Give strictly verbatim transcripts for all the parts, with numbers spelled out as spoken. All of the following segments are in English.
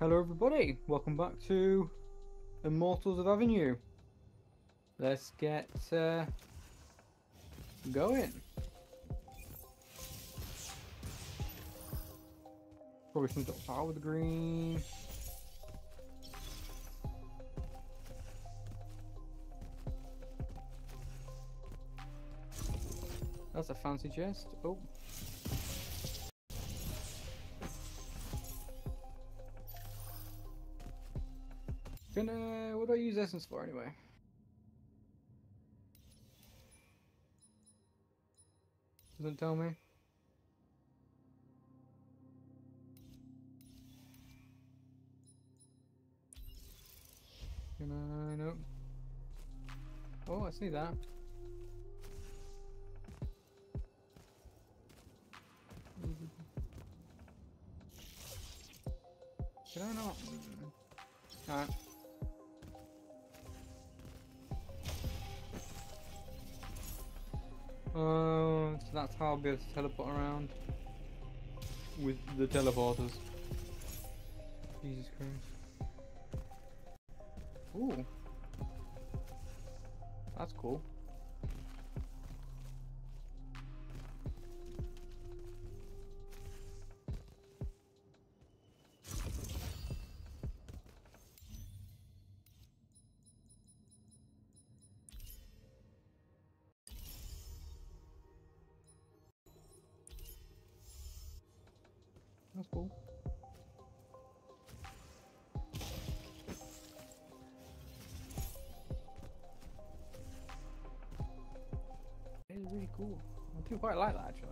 Hello everybody, welcome back to Immortals of Aveum. Let's get uh, going. Probably some top power with the green. That's a fancy chest. Oh. Gonna, what do I use essence for anyway? Doesn't tell me. Can I? Nope. Oh, I see that. Can I not? Alright. Oh, uh, so that's how I'll be able to teleport around with the teleporters. Jesus Christ. Ooh. That's cool. That's cool. It is really cool. I do quite like that actually.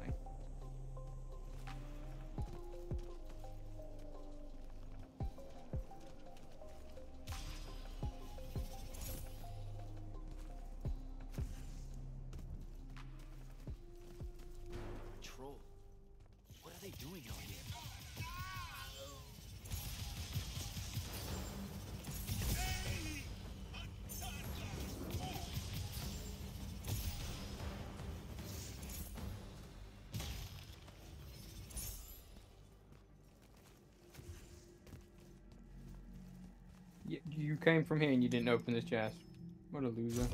You came from here and you didn't open this chest. What a loser.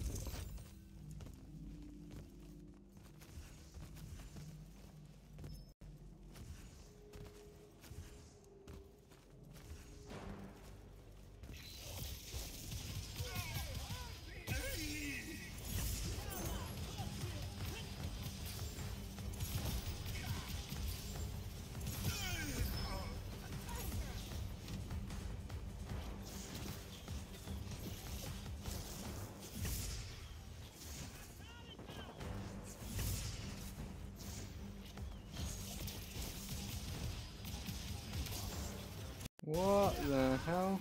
What the hell?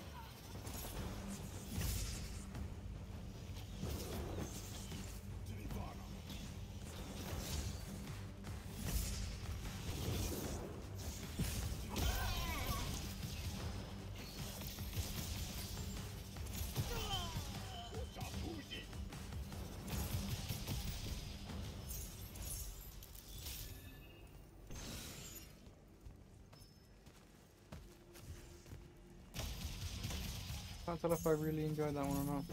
I can't tell if I really enjoyed that one or not.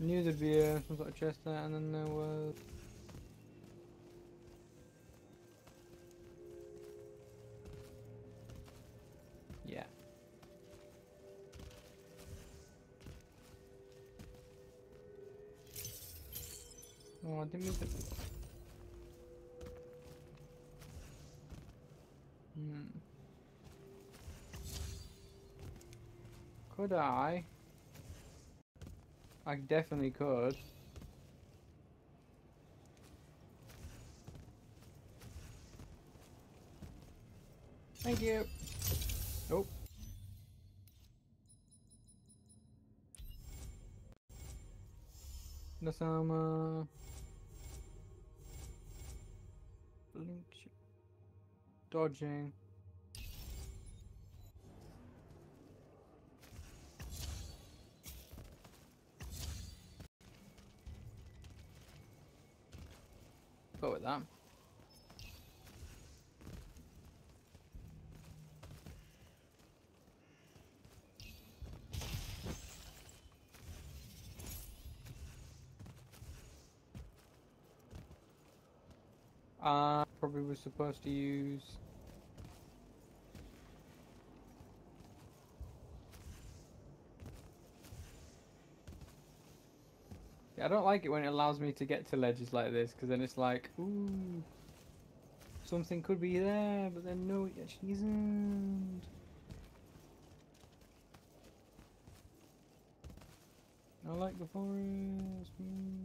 I knew there'd be uh, some sort of chest there, and then there was... Oh, I didn't mean to... Hmm. Could I? I definitely could. Thank you. Nope. That's um. Uh... Dodging. Go with that. I uh, probably was supposed to use... Yeah, I don't like it when it allows me to get to ledges like this, because then it's like, ooh, something could be there, but then no, it actually isn't. I like the forest. Mm.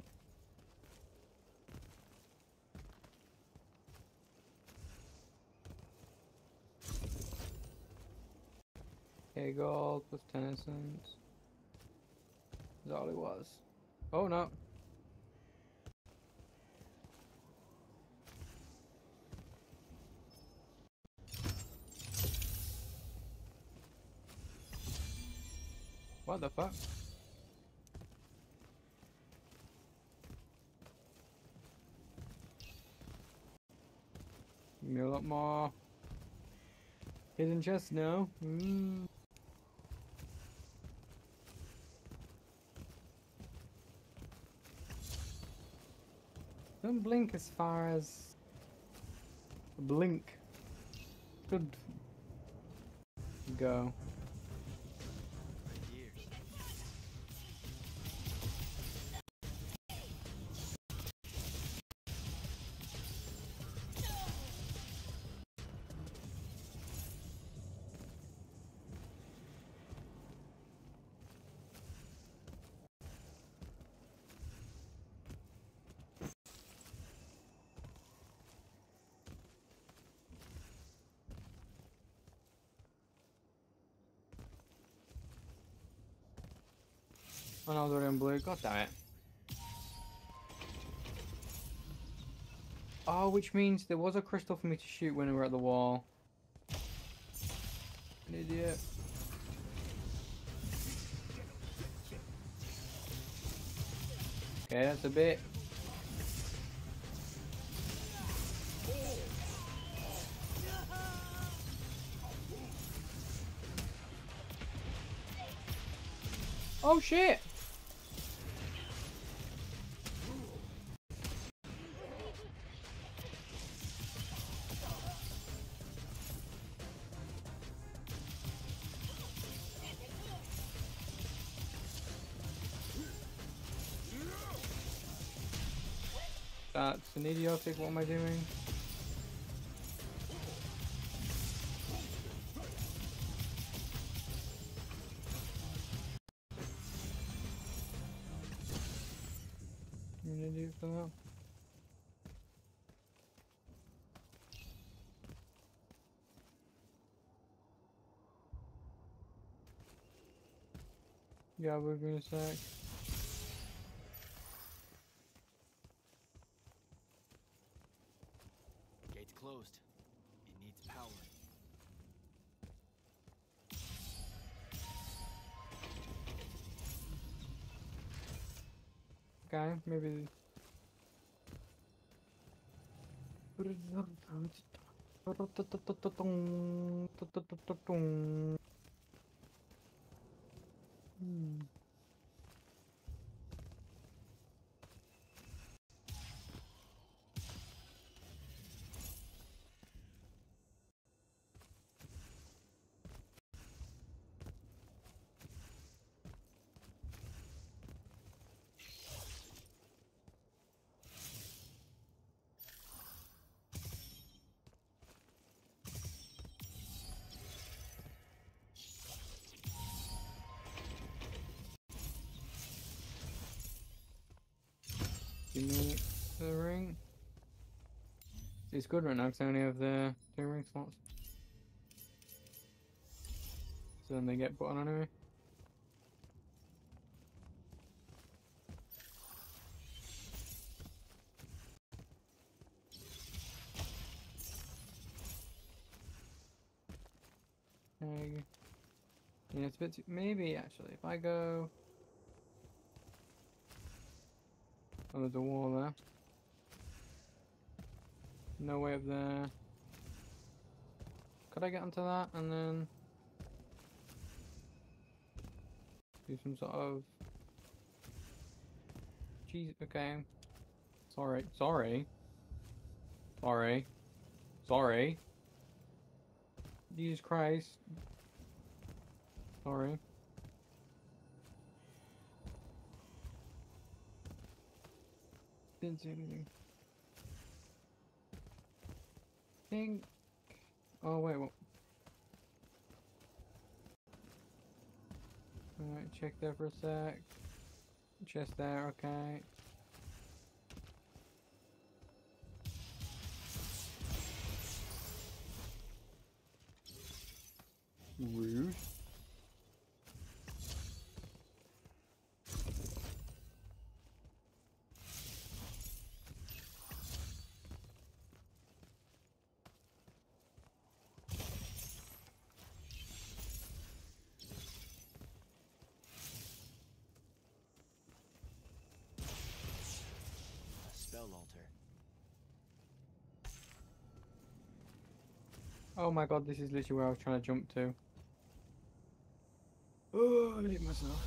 Okay, gold plus ten essence. That's all it was. Oh no. What the fuck? Give me a lot more hidden chests now. Mm. Don't blink as far as blink. Good. Go. Oh no, they're in blue. God damn it. Oh, which means there was a crystal for me to shoot when we were at the wall. An idiot. Okay, that's a bit. Oh shit! That's an idiotic, what am I doing? I'm gonna do for that. Yeah, we're gonna sack. Closed. It needs power. Okay, maybe. Hmm. Give me the ring. It's good right now because I only have the two ring slots. So then they get put on anyway. There you go. Yeah, it's a bit too. Maybe actually, if I go. Oh, there's a wall there. No way up there. Could I get onto that and then do some sort of... Jeez, okay. Sorry, sorry. Sorry. Sorry. Jesus Christ. Sorry. Didn't see anything. Think. Oh, wait, what? Alright, check there for a sec. Chest there, okay. Rude. Oh my god, this is literally where I was trying to jump to. Oh, I hit myself.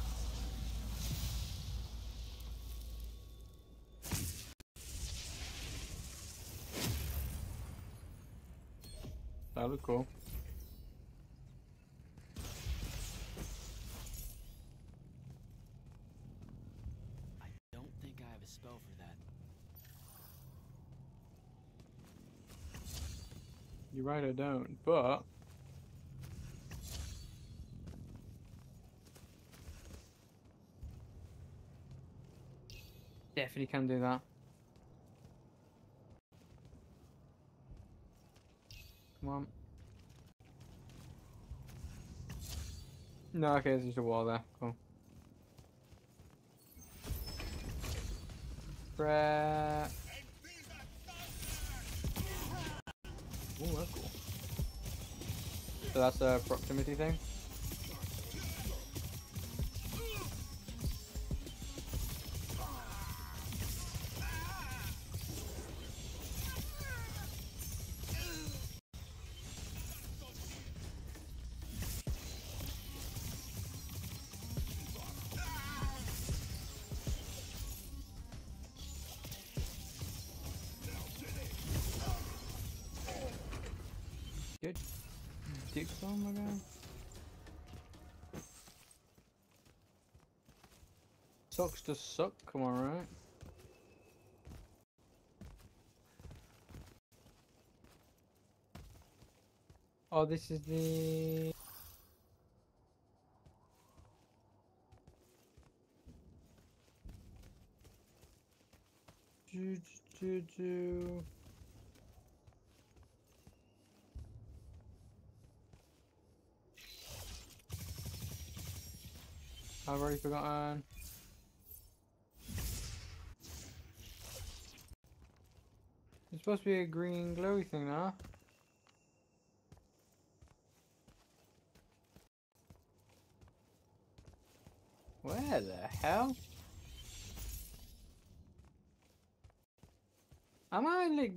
That looked cool. I don't think I have a spell for that. You're right, I don't, but... Definitely can do that. Come on. No, okay, there's just a wall there. Cool. Crap. Ooh, that's cool. So that's a proximity thing? Oh my god. Sucks to suck, come on, right? Oh, this is the... Doo doo doo. I've already forgotten. It's supposed to be a green glowy thing now. Where the hell? Am I like...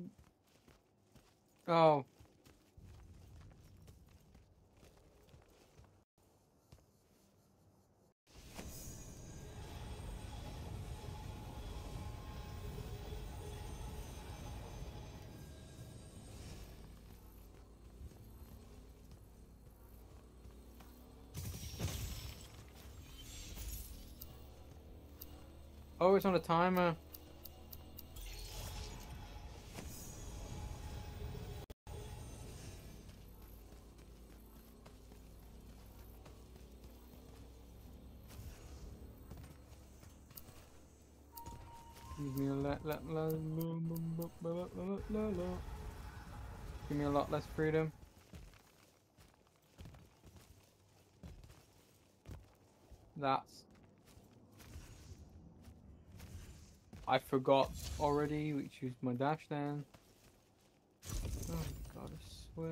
Oh. Oh, it's on a timer. Give me a lot, lot, lot, lot, lot, lot. Give me a lot less freedom. That's... I forgot already, which is my dash then. Oh my god, I swear.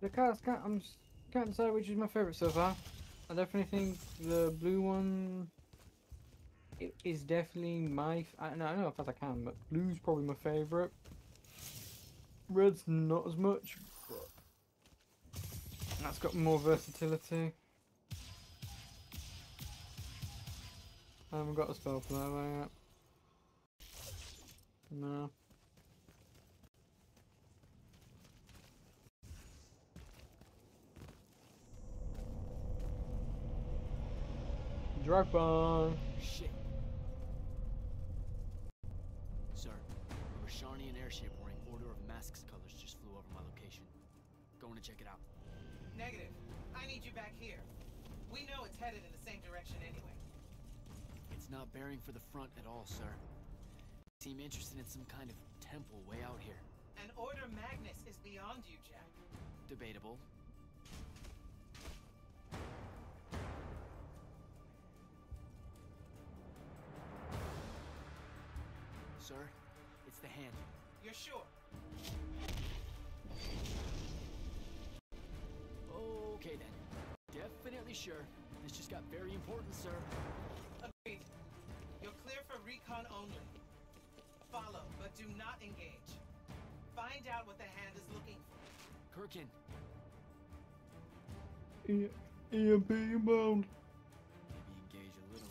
The cards can't, I'm, can't decide which is my favourite so far. I definitely think the blue one it is definitely my... I don't know, I don't know if I can, but blue's probably my favourite. Red's not as much, but that's got more versatility. I haven't got a spell for that one yet. No. Drop on. Shit. Sir, a Rasharnian airship wearing Order of Masks colors just flew over my location. Going to check it out. Negative. I need you back here. We know it's headed in the same direction anyway. It's not bearing for the front at all, sir. Seem interested in some kind of temple way out here. An Order Magnus is beyond you, Jack. Debatable. Sir, it's the hand. You're sure? Okay then. Definitely sure. This just got very important, sir. Agreed. You're clear for recon only. Follow, but do not engage. Find out what the hand is looking for. Kirkan. E- E M P inbound. Maybe engage a little.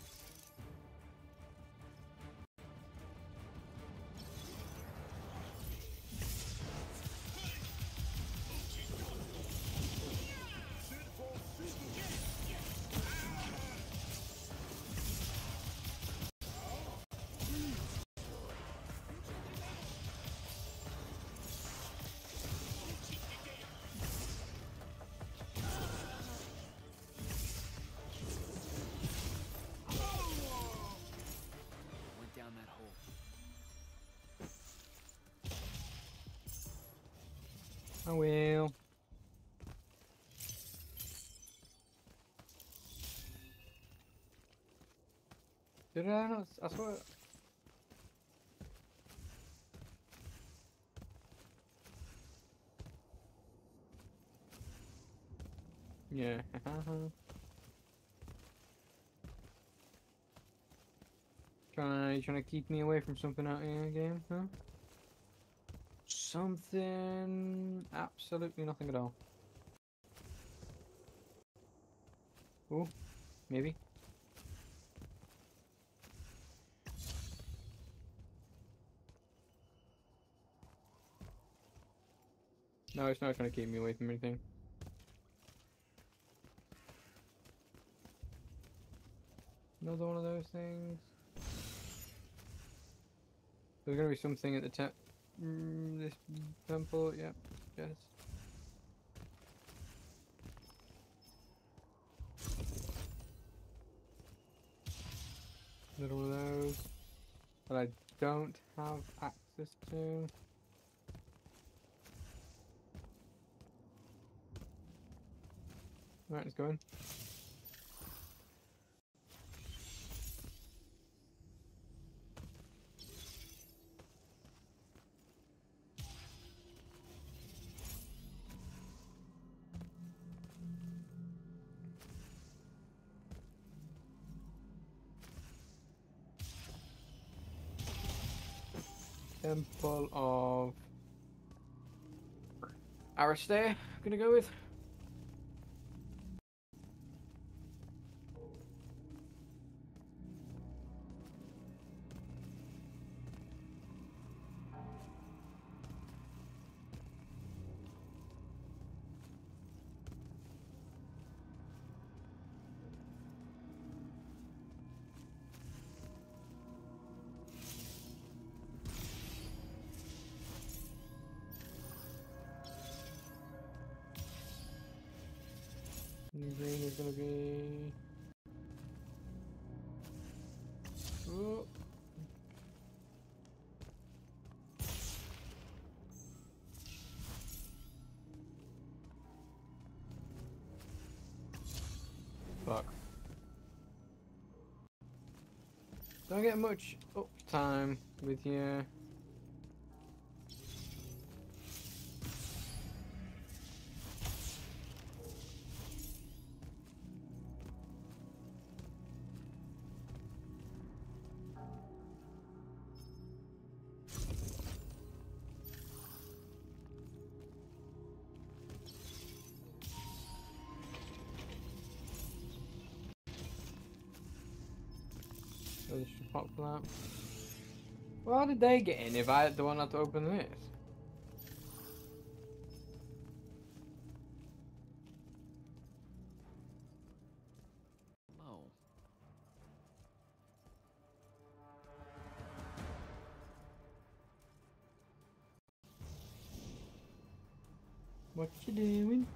I will. Did I not? I saw it. Yeah. Trying, trying to keep me away from something out here again, huh? Something... absolutely nothing at all. Oh, maybe. No, it's not trying to keep me away from anything. Another one of those things. There's gonna be something at the top. Mm, this temple, yep, yeah, yes. Little of those that I don't have access to. Right, it's going. Temple of Arastair, I'm gonna go with. Green is gonna be. Oh. Fuck. Don't get much up time with you. So they should pop for that. Well, how did they get in if I the one had to open this? What you doing?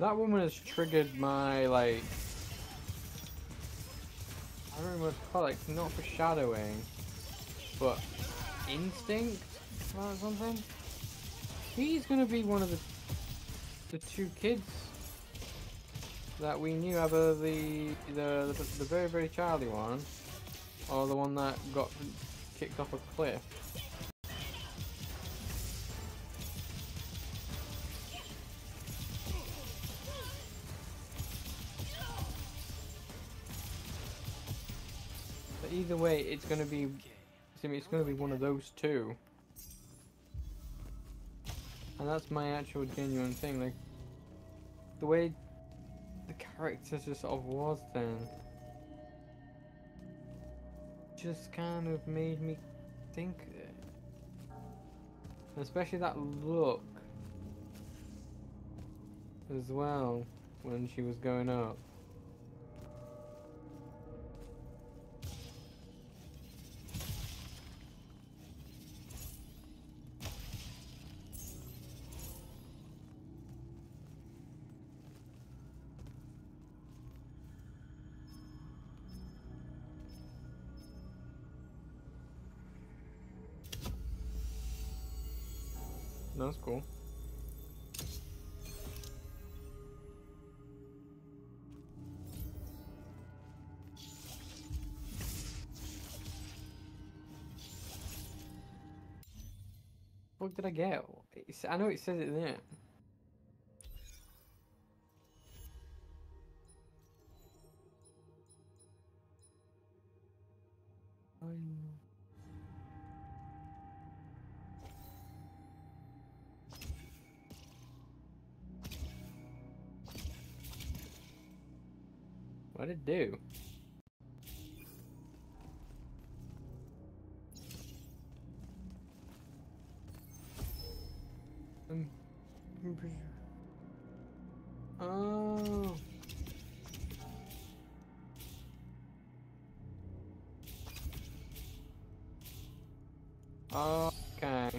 That woman has triggered my, like, I don't know what it's called, like, not foreshadowing, but instinct or something? He's gonna be one of the, the two kids that we knew, either the, the, the, the very, very childy one, or the one that got kicked off a cliff. Either way, it's gonna be, it's gonna be one of those two, and that's my actual genuine thing. Like the way the characters just sort of was then, just kind of made me think, especially that look as well when she was going up. That's cool. What did I get? It's, I know it says it there. What did it do? Um, I'm pretty sure. Oh. Oh. Okay.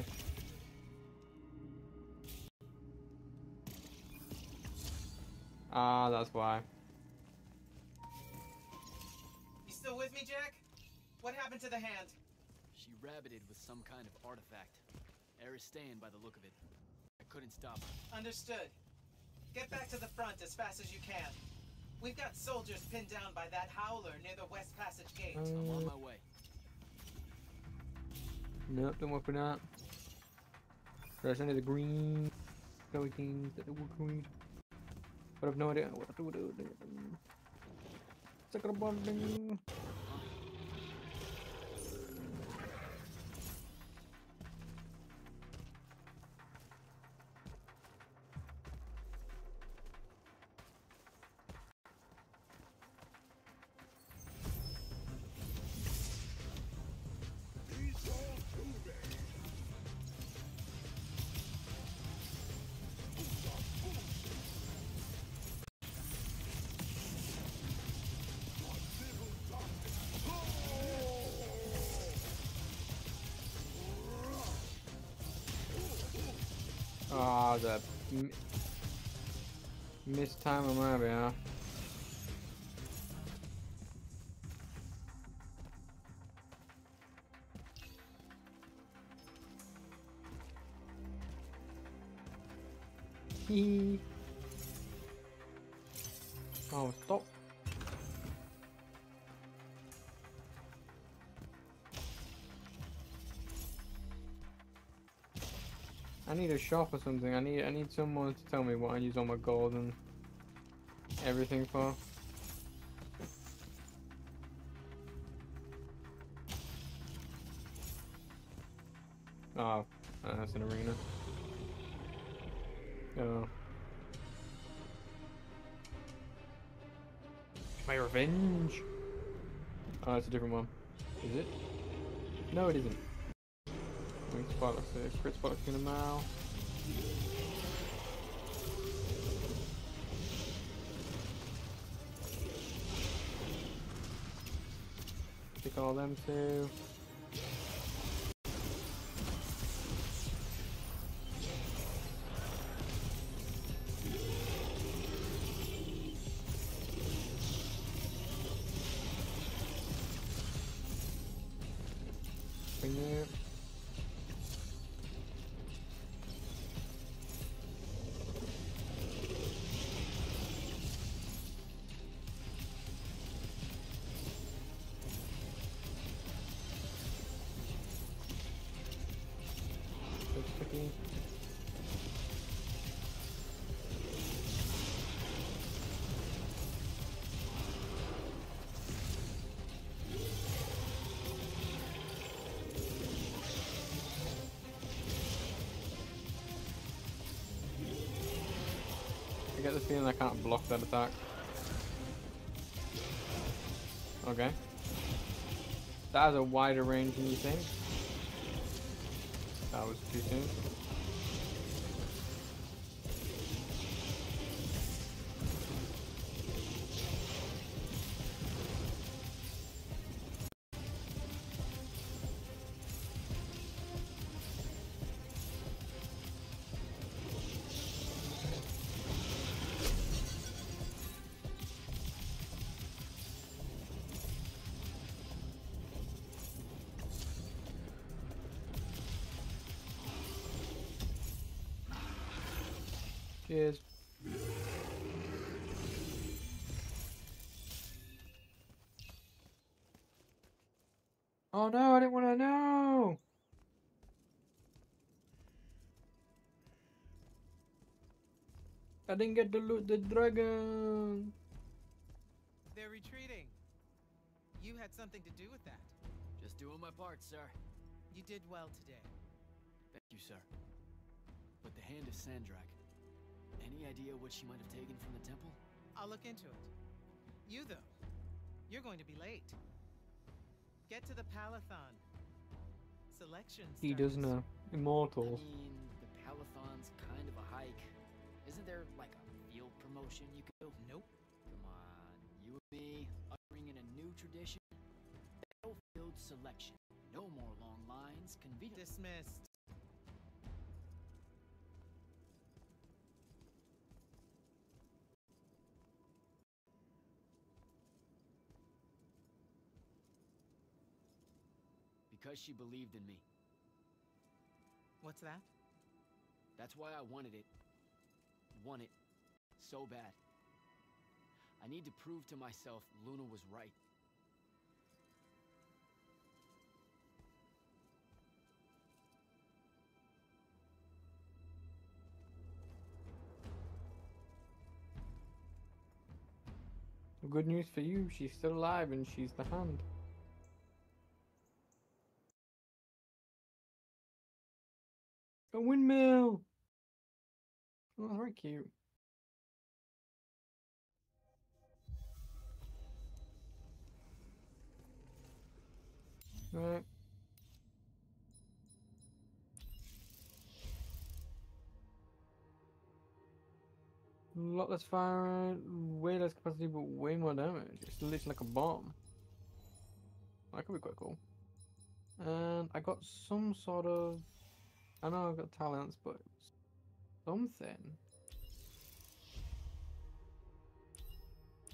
Ah, that's why. To the hand. She rabbited with some kind of artifact. Aristain by the look of it. I couldn't stop her. Understood. Get back to the front as fast as you can. We've got soldiers pinned down by that howler near the West Passage gate. Um, I'm on my way. Nope, don't open up. There's under the green. So we can get the green. But I've no idea what to do. Second button. was a m missed time on my behalf. Hee. Oh, stop. I need a shop or something. I need I need someone to tell me what I use all my gold and everything for. Oh, that's an arena. Oh. My revenge. Oh, it's a different one. Is it? No, it isn't. Wing spot looks like a crit spot looks in a mile. Pick all them too. I get the feeling I can't block that attack. Okay. That has a wider range than you think. That was too soon. Cheers. Oh no, I didn't want to know. I didn't get to loot the dragon. They're retreating. You had something to do with that. Just doing my part, sir. You did well today. Thank you, sir. But the hand of Sandrakk. Any idea what she might have taken from the temple? I'll look into it. You, though. You're going to be late. Get to the Palathon. Selection starts. He does know. Immortals. I mean, the Palathon's kind of a hike. Isn't there, like, a field promotion you could do? Nope. Come on, you and me, ushering in a new tradition. Battlefield selection. No more long lines. Convenient. Dismissed. Because she believed in me. What's that? That's why I wanted it. Want it. So bad. I need to prove to myself Luna was right. Good news for you, she's still alive and she's the hand. A windmill! Oh, very cute. Alright. Lot less fire, way less capacity, but way more damage. It's literally like a bomb. That could be quite cool. And I got some sort of... I know I've got talents, but something.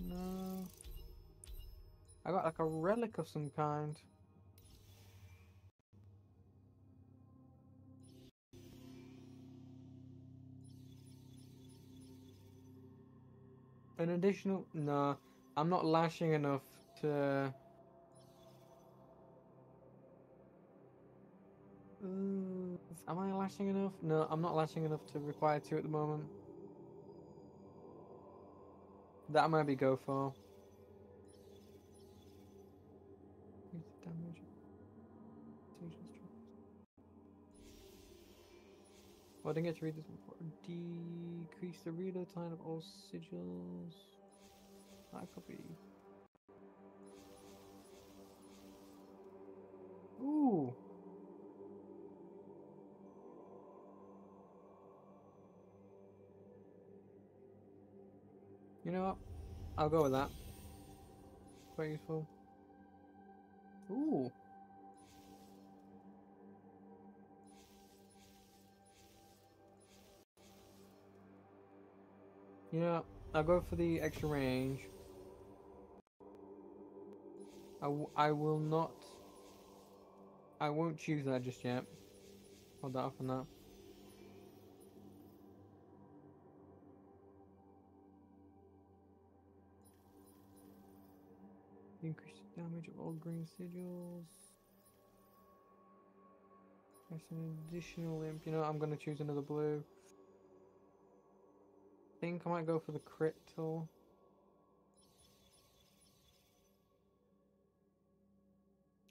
No. I got like a relic of some kind. An additional... No, I'm not lashing enough to... Mm, am I lashing enough? No, I'm not lashing enough to require two at the moment. That might be go for. Well, I didn't get to read this before. Decrease the reload time of all sigils. That could be. Ooh. You know what? I'll go with that. Quite useful. Ooh. You know, I'll go for the extra range. I, w I will not... I won't choose that just yet. Hold that off on that. Increase the damage of all green sigils. There's an additional imp. You know, I'm going to choose another blue. I think I might go for the crit tool.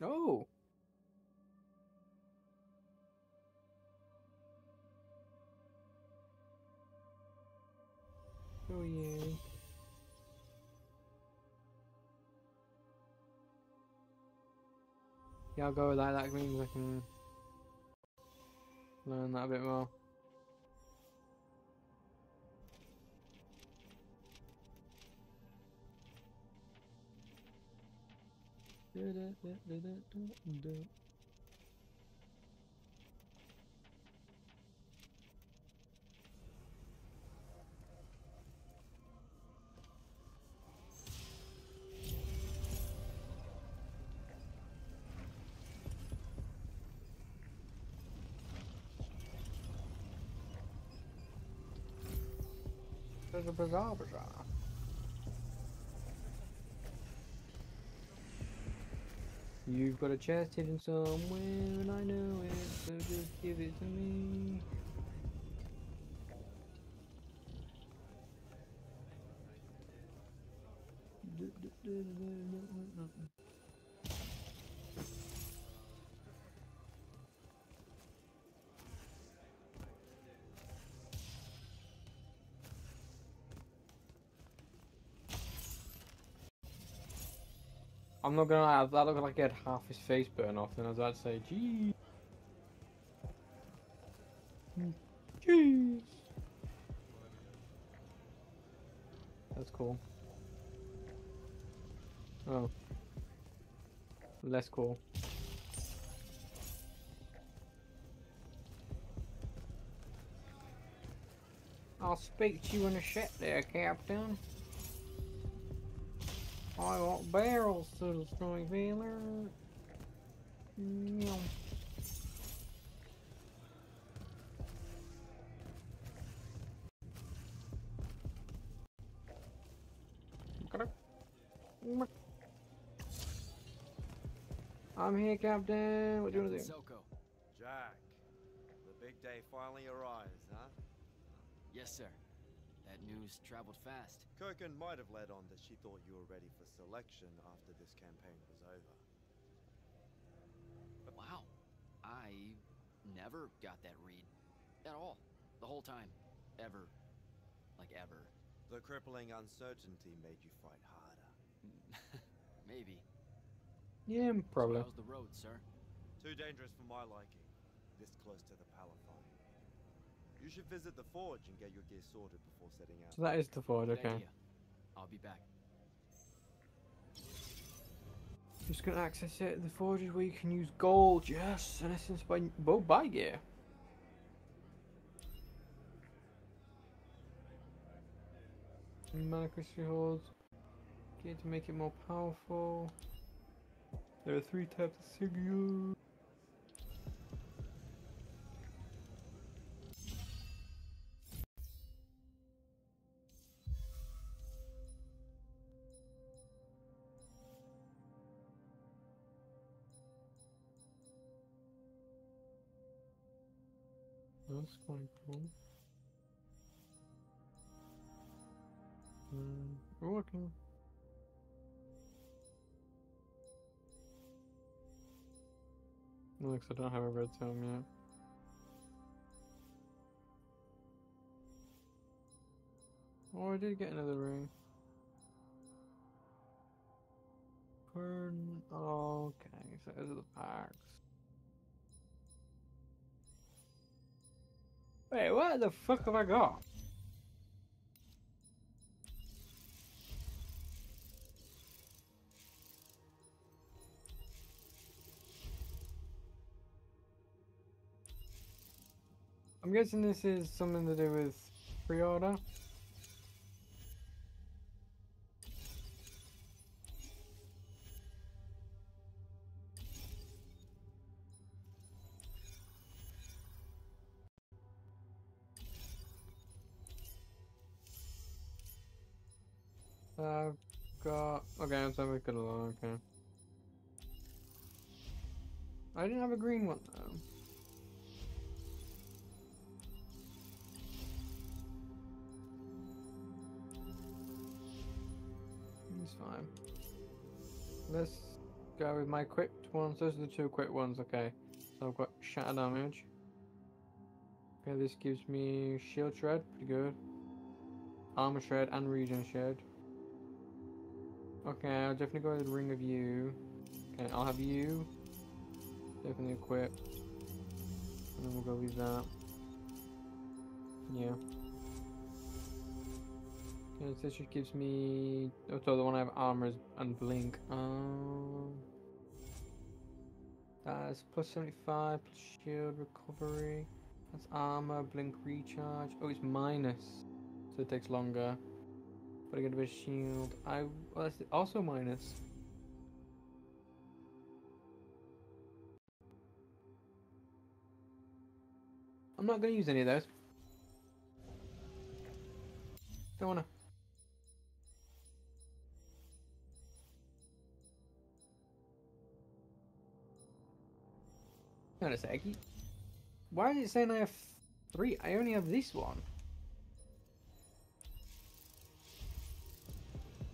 Oh! Oh yeah. Yeah, I'll go with that. That means I can learn that a bit more. There's a bizarre bizarre. You've got a chest hidden somewhere, and I know it, so just give it to me. I'm not gonna lie, that looked like he had half his face burn off, and I was about to say, geez. Jeez. That's cool. Oh. Less cool. I'll speak to you in a ship there, Captain. I want barrels to destroy Veiler. Mm-hmm. I'm here, Captain. What do you want to do? Soko. Jack, the big day finally arrives, huh? Yes, sir. That news traveled fast. Kirkan might have led on that she thought you were ready for selection after this campaign was over. But wow. I never got that read. At all. The whole time. Ever. Like ever. The crippling uncertainty made you fight harder. Maybe. Yeah, probably. So how's the road, sir? Too dangerous for my liking. This close to the Palathon. You should visit the forge and get your gear sorted before setting out. So that is the forge, okay. I'll be back. Just gonna access it. The forge is where you can use gold, yes, and essence by bow buy gear. mana creature you hold. Okay, to make it more powerful. There are three types of signals. That's quite cool. Mm, we're working. Looks, I don't have a red tome yet. Oh, I did get another ring. Burn. Okay, so those are the packs. Wait, what the fuck have I got? I'm guessing this is something to do with pre-order. I've got... Okay, I'm sorry, we could have lost, okay. I didn't have a green one, though. It's fine. Let's go with my equipped ones. Those are the two equipped ones, okay. So I've got shatter damage. Okay, this gives me shield shred, pretty good. Armor shred and regen shred. Okay, I'll definitely go with the Ring of You. Okay, I'll have you. Definitely equip. And then we'll go with that. Yeah. Okay, so this just gives me... Oh, so the one I have armor is and blink. Um, that is plus seventy-five, plus shield, recovery. That's armor, blink, recharge. Oh, it's minus. So it takes longer. But I get a bit of shield. I well, that's also minus. I'm not gonna use any of those. Don't wanna. Not a sec. Why is it saying I have three? I only have this one.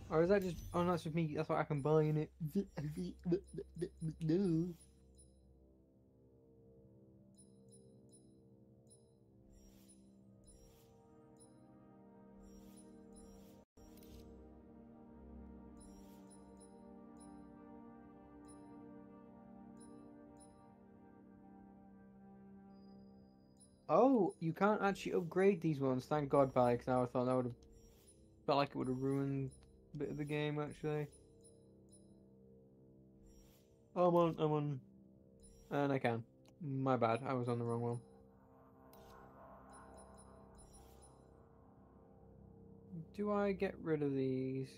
Or is that just... Oh, no, that's just me. That's what I can buy in it. No. Oh, you can't actually upgrade these ones. Thank God, Valley, because I thought that would have... Felt like it would have ruined... bit of the game actually. Oh, I'm on, I'm on, and I can. My bad, I was on the wrong one. Do I get rid of these?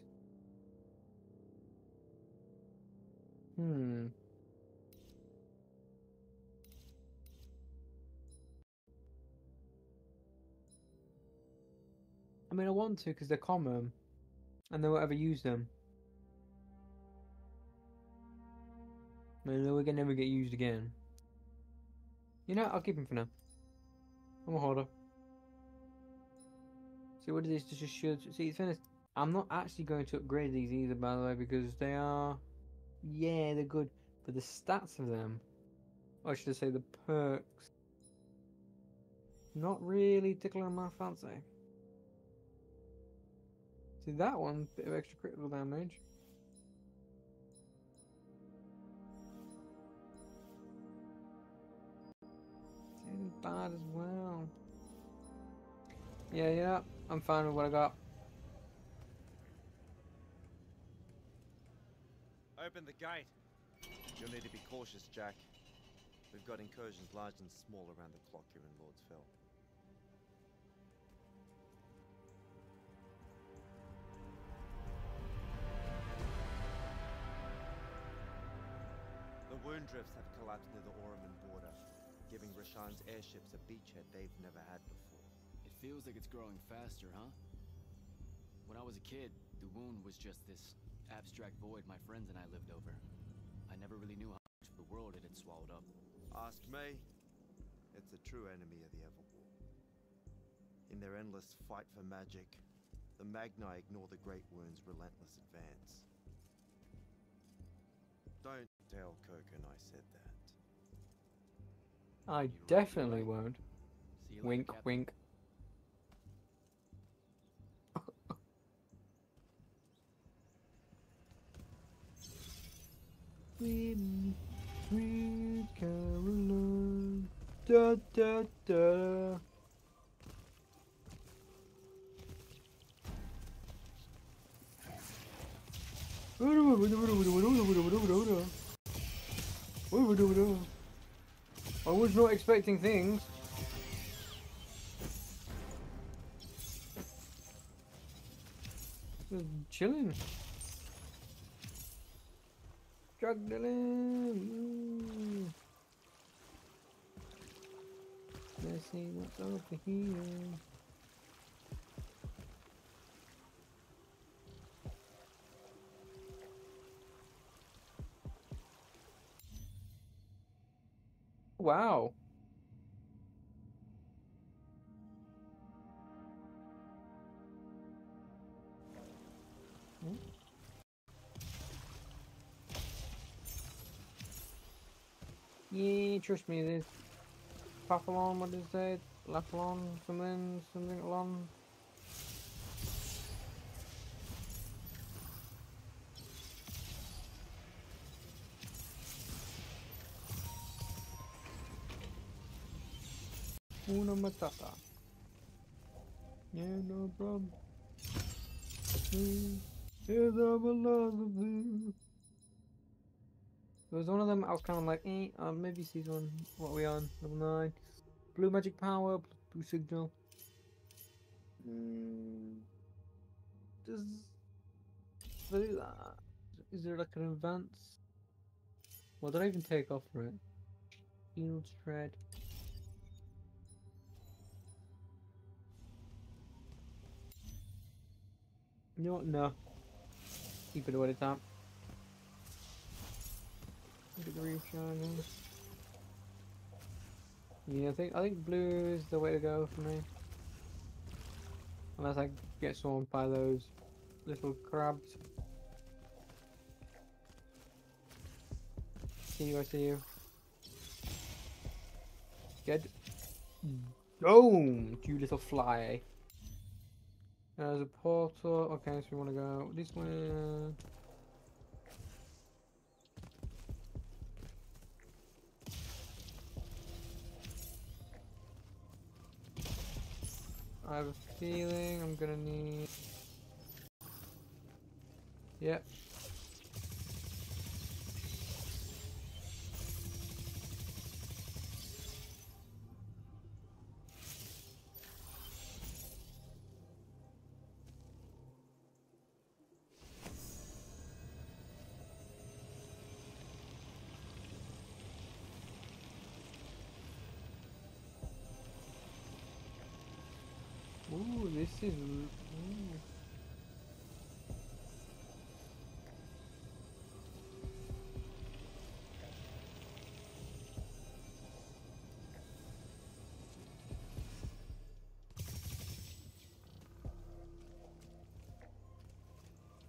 Hmm. I mean, I want to because they're common. And they won't ever use them. And they will never get used again. You know, I'll keep them for now. I'm a hoarder. So what is this? Just shield. See, it's finished. I'm not actually going to upgrade these either, by the way, because they are... Yeah, they're good. But the stats of them... Or should I say the perks... Not really tickling my fancy. That one, bit of extra critical damage. Isn't bad as well. Yeah, yeah, I'm fine with what I got. Open the gate. You'll need to be cautious, Jack. We've got incursions large and small around the clock here in Lordsfell. Wound drifts have collapsed near the Oromon border, giving Rasharn's airships a beachhead they've never had before. It feels like it's growing faster, huh? When I was a kid, the wound was just this abstract void my friends and I lived over. I never really knew how much of the world it had swallowed up. Ask me. It's a true enemy of the Everwar. In their endless fight for magic, the Magni ignore the Great Wound's relentless advance. Don't tell Kirkan I said that. I definitely won't. Wink, wink. Sweet, sweet Caroline, da da da. I was not expecting things. Just chilling. Juggling. Let's see what's over here. Wow. Hmm? Yeah, trust me, there's Papillon, what is that? Lapillon, something, something along. Una matata. Yeah, no problem. Here's our philosophy. There was one of them I was kind of like, eh, uh, maybe season. What are we on? level nine. Blue magic power, blue signal. Mm. Does they do that? Is there like an advance? Well, did I even take off for it? Field shred. You know what? No. Keep it away at the top. Yeah, I think I think blue is the way to go for me. Unless I get swarmed by those little crabs. See you, I see you. Get domed, you little fly. There's a portal. Okay, so we want to go this way. I have a feeling I'm gonna need. Yep. Ooh, this is... Ooh.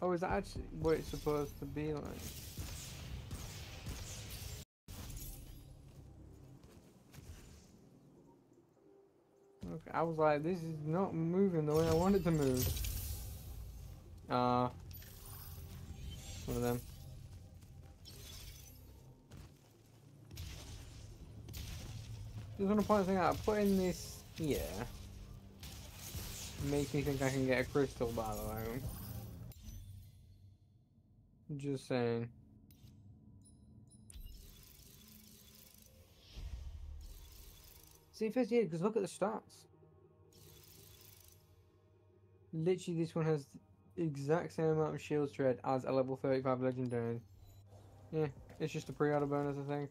Oh, is that actually what it's supposed to be like? I was like, this is not moving the way I want it to move. Ah, uh, one of them. Just want to point something out. Putting this here makes me think I can get a crystal, by the way. Just saying. See, first, yeah, because look at the stats. Literally, this one has the exact same amount of shield shred as a level thirty-five legendary. Yeah, It's just a pre-auto bonus, I think.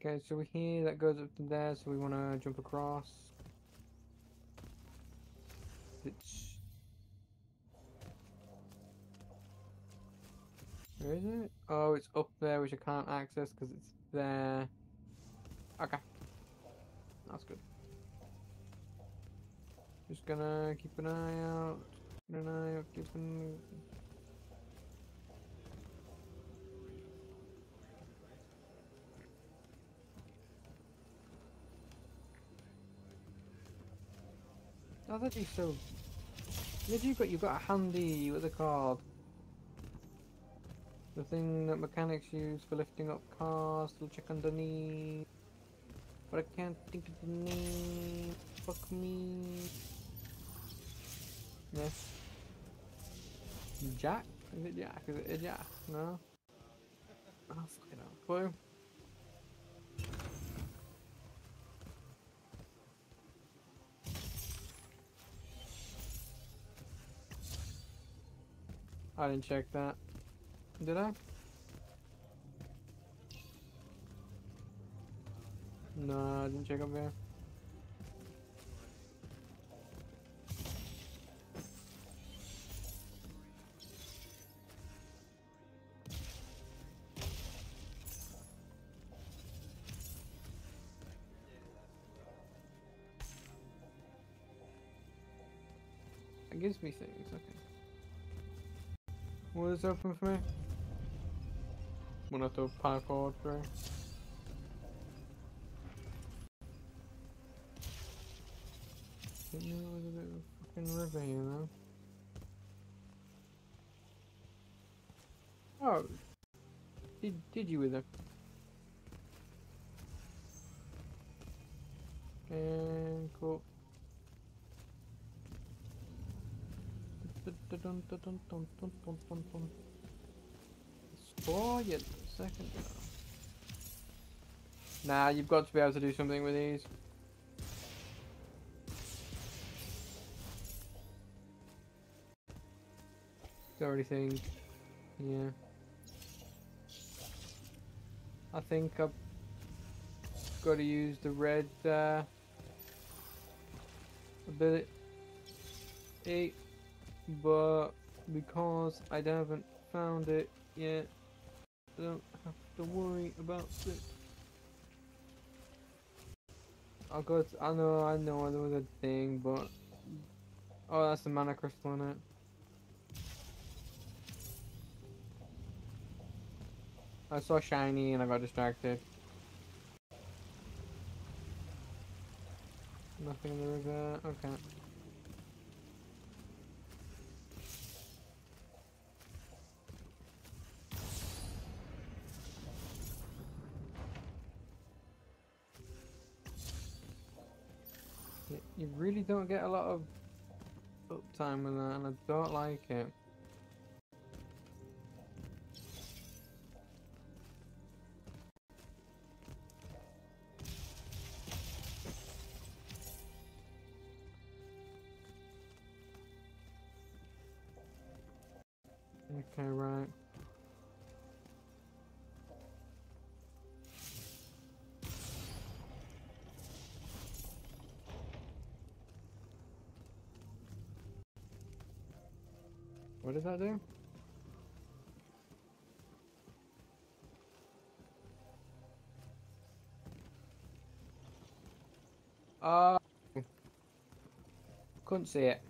Okay, so we're here, that goes up to there, so we want to jump across. It's... Where is it? Oh, it's up there, which I can't access because it's there. Okay. That's good. Just gonna keep an eye out. Keep an eye out, keep an... Oh, that'd be so... Did you got, you've got a handy, what's it called? The thing that mechanics use for lifting up cars, they'll check underneath. But I can't think of the name. Fuck me. Yes. Jack? Is it Jack? Is it a Jack? No? Oh, fucking hell. Clue. I didn't check that. Did I? No, I didn't check up there. It gives me things, okay. What is open for me? We'll have to parkour through. Didn't know there was a fucking river here though. Oh! Did, did you with her? And cool. Oh, yeah, second. Nah, you've got to be able to do something with these. Don't really think. Yeah. I think I've got to use the red uh, ability. Eight. But because I haven't found it yet, I don't have to worry about it. I got, I know, I know there was a thing, but oh, that's the mana crystal in it. I saw shiny and I got distracted. Nothing in the river. Okay. You really don't get a lot of uptime with that, and I don't like it. Okay, right. What does that do? Ah, uh, couldn't see it.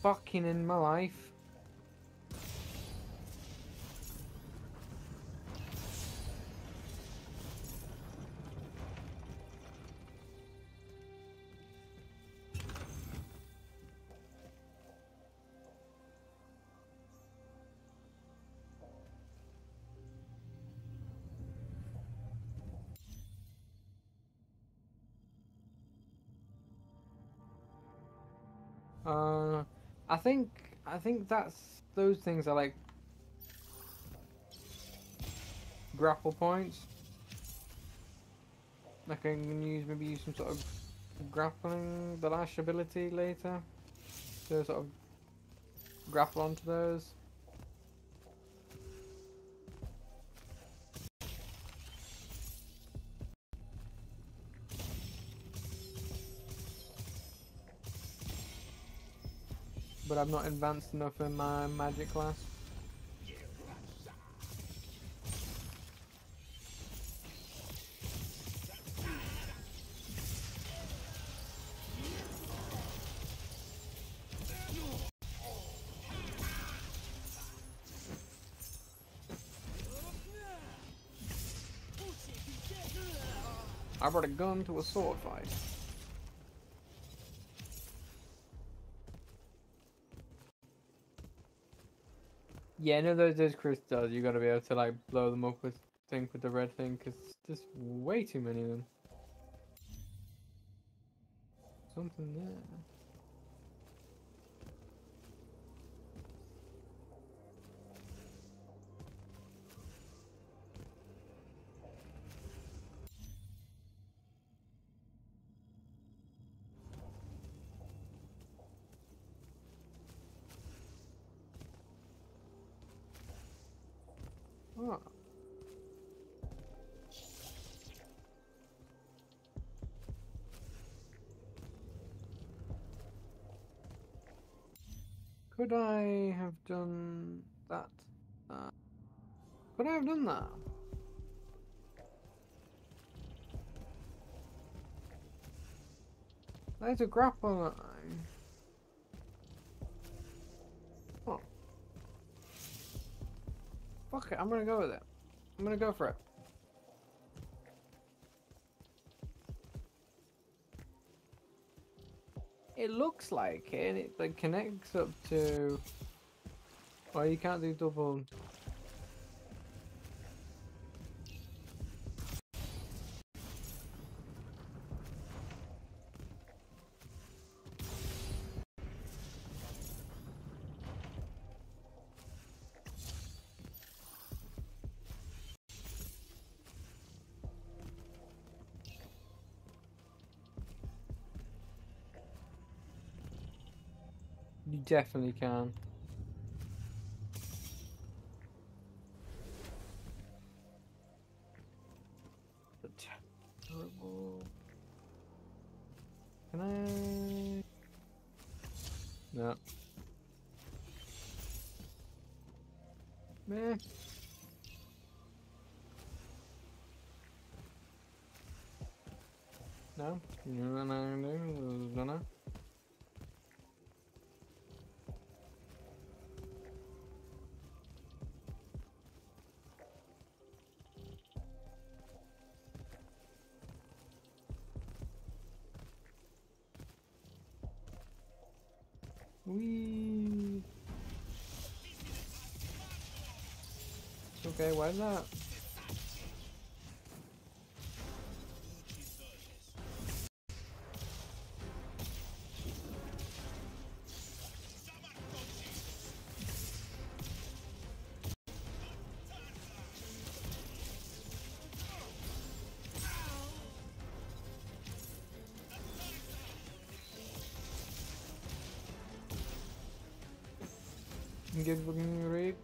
Fucking in my life. Uh, I think I think that's those things are like grapple points. Like I can use maybe use some sort of grappling, the lash ability later to sort of grapple onto those. But I'm not advanced enough in my magic class. I brought a gun to a sword fight. Yeah, no, those those crystals, you gotta be able to like blow them up with thing with the red thing, because there's way too many of them. Something there. Could I have done that? Uh, could I have done that? There's a grapple line. Oh. Fuck it, I'm gonna go with it. I'm gonna go for it. It looks like it, and it like connects up to. Oh, you can't do double. Definitely can. Terrible. Can I? No. Meh. No. You know what I'm doing? Don't know. Wee. Okay, why not? Get fucking raid.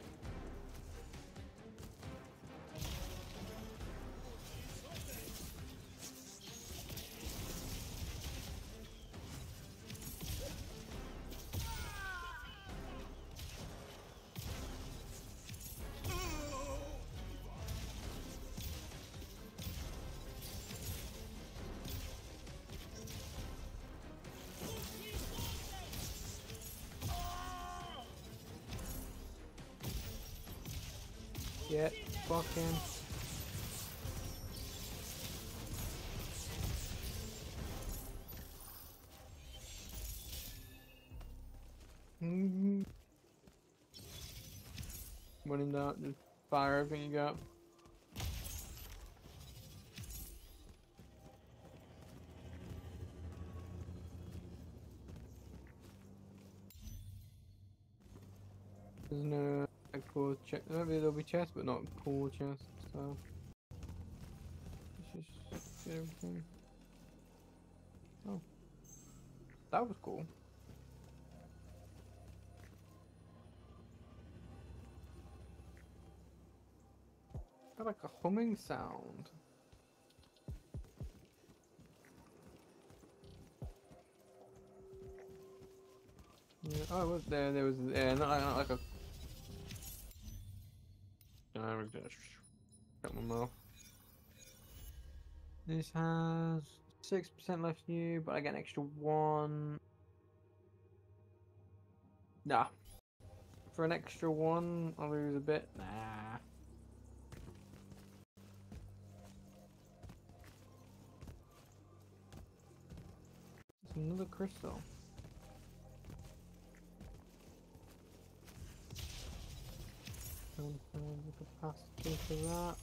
Get fucking. Mm-hmm. When in doubt, just fire everything you got. There's no actual chest. Maybe there'll be chests, but not pool chests. So let's just get everything. Oh, that was cool. Got like a humming sound. Yeah, oh, was there? There was yeah, not, not like a. I was gonna shut my mouth. This has six percent left new, but I get an extra one. Nah, for an extra one, I'll lose a bit. Nah. It's another crystal. Don't have the capacity for that.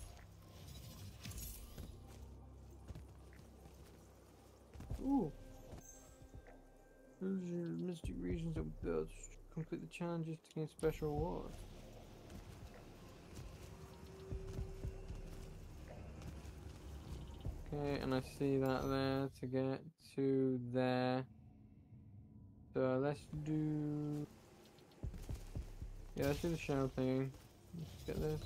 Ooh! Those are mystic regions that we built to complete the challenges to gain special rewards. Okay, and I see that there to get to there. So let's do... Yeah, let's do the shadow thing. Let's get this.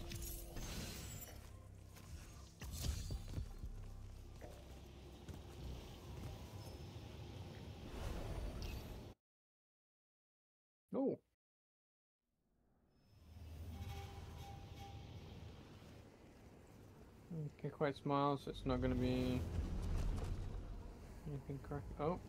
Oh. Okay, quite small, so it's not going to be anything correct. Oh.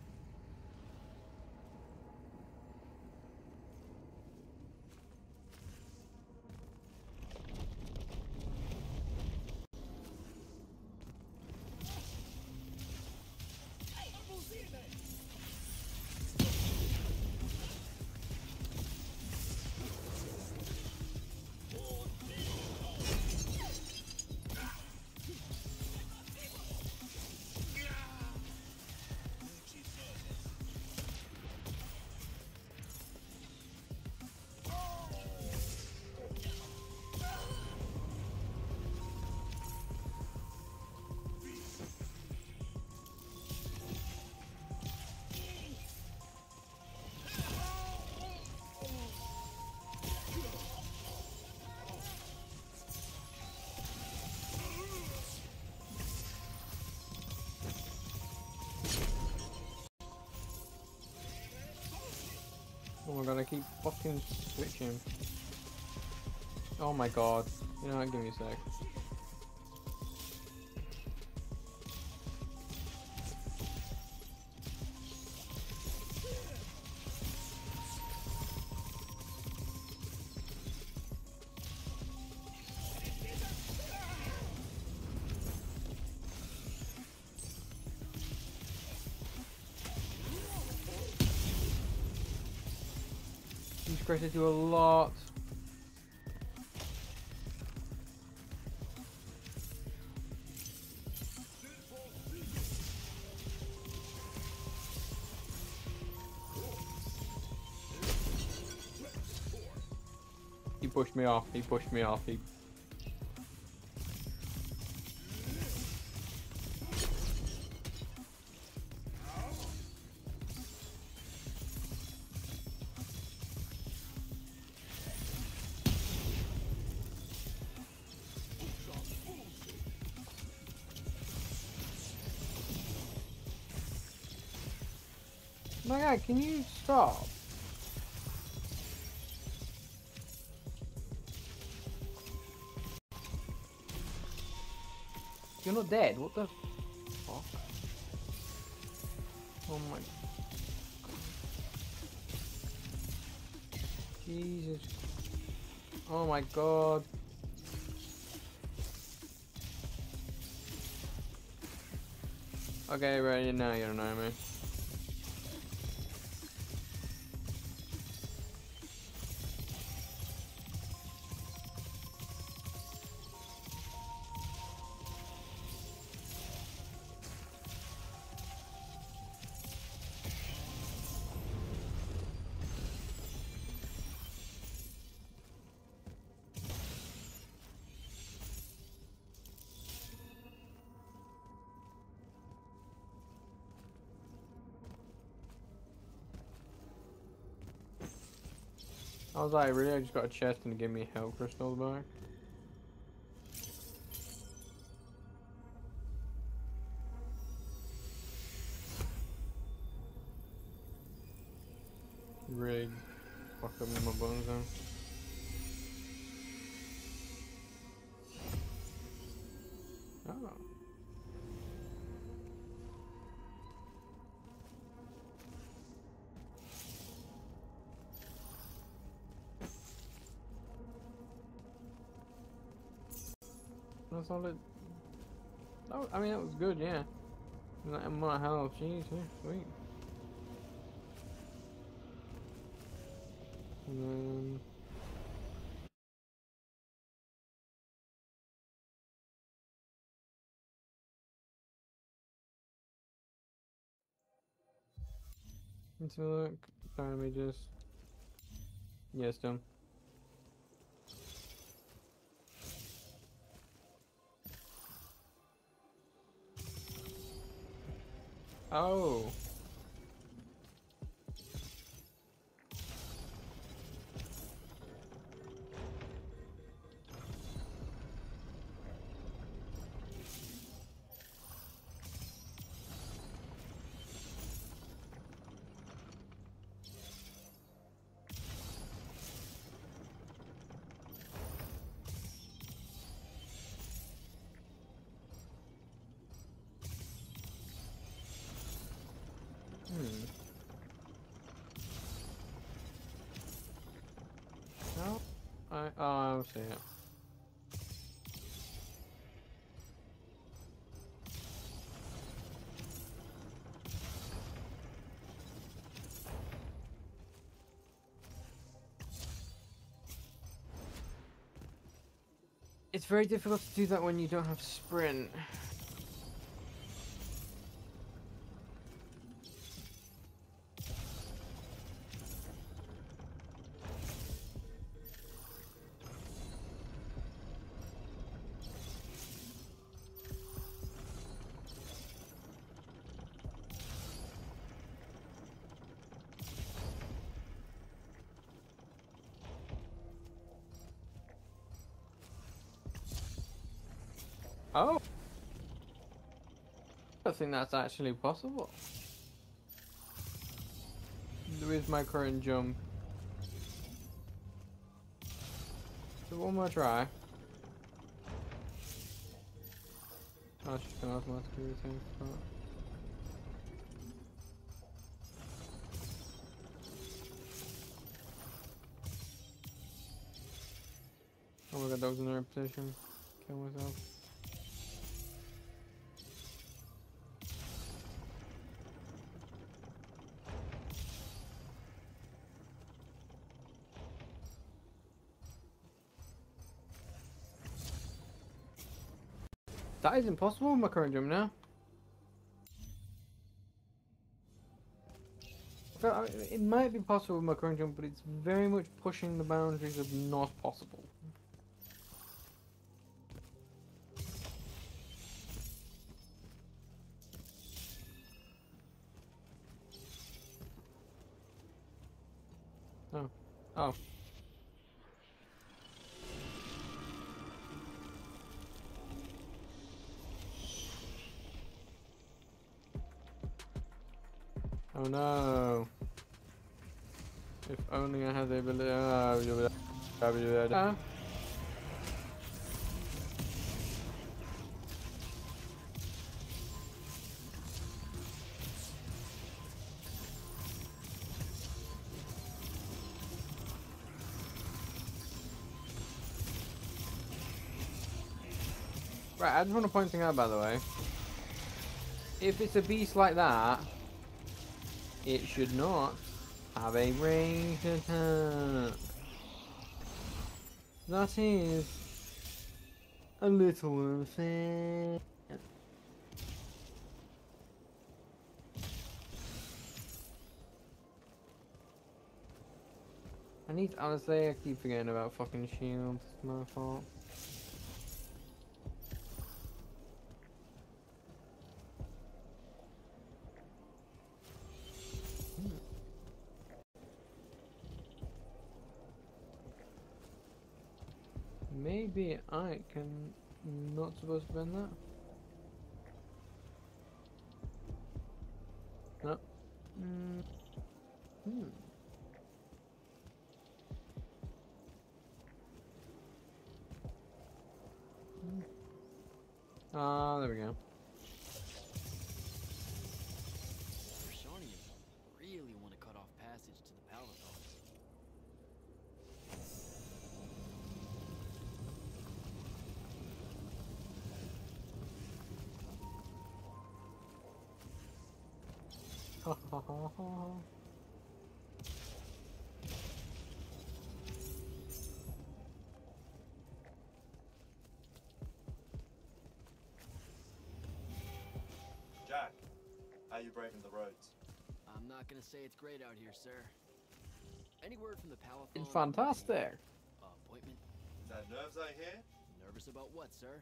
Oh my god, I keep fucking switching. Oh my god. You know what, give me a sec. Creators do a lot. He pushed me off, he pushed me off, he My god, can you stop? You're not dead, what the fuck? Oh my god. Jesus. Oh my god. Okay, right now you don't know me. I was like, really? I just got a chest and give me hell crystals back. Really fuck up with my bones then. Oh. That's all it. Oh, I mean, that was good, yeah. I'm not hell, jeez, yeah, sweet. And then... let's look. Sorry, let me just. Yes, yeah, dumb. Oh. Oh, I see it. It's very difficult to do that when you don't have sprint. Oh, I think that's actually possible with my current jump. So one more try. I was just gonna have my screw thing. Oh my god, that was another position. Kill myself. That is impossible in my current gym now. It might be possible with my current gym, but it's very much pushing the boundaries of not possible. Oh. Oh. Oh no! If only I had the ability. Oh, you'll be there. I'll be there. Uh. Right, I just want to point something out, by the way. If it's a beast like that, it should not have a ranged attack. That is a little unfair. I need, honestly, I keep forgetting about fucking shields. It's my fault. Maybe I can... not supposed to bend that? No. Mm. Hmm. Ah, uh, there we go. Rasharnians really want to cut off passage to the Palathon. Ha ha ha ha. How are you braving the roads? I'm not gonna say it's great out here, sir. Any word from the Palathon? It's fantastic. Uh, appointment? Is that nerves I hear? Nervous about what, sir?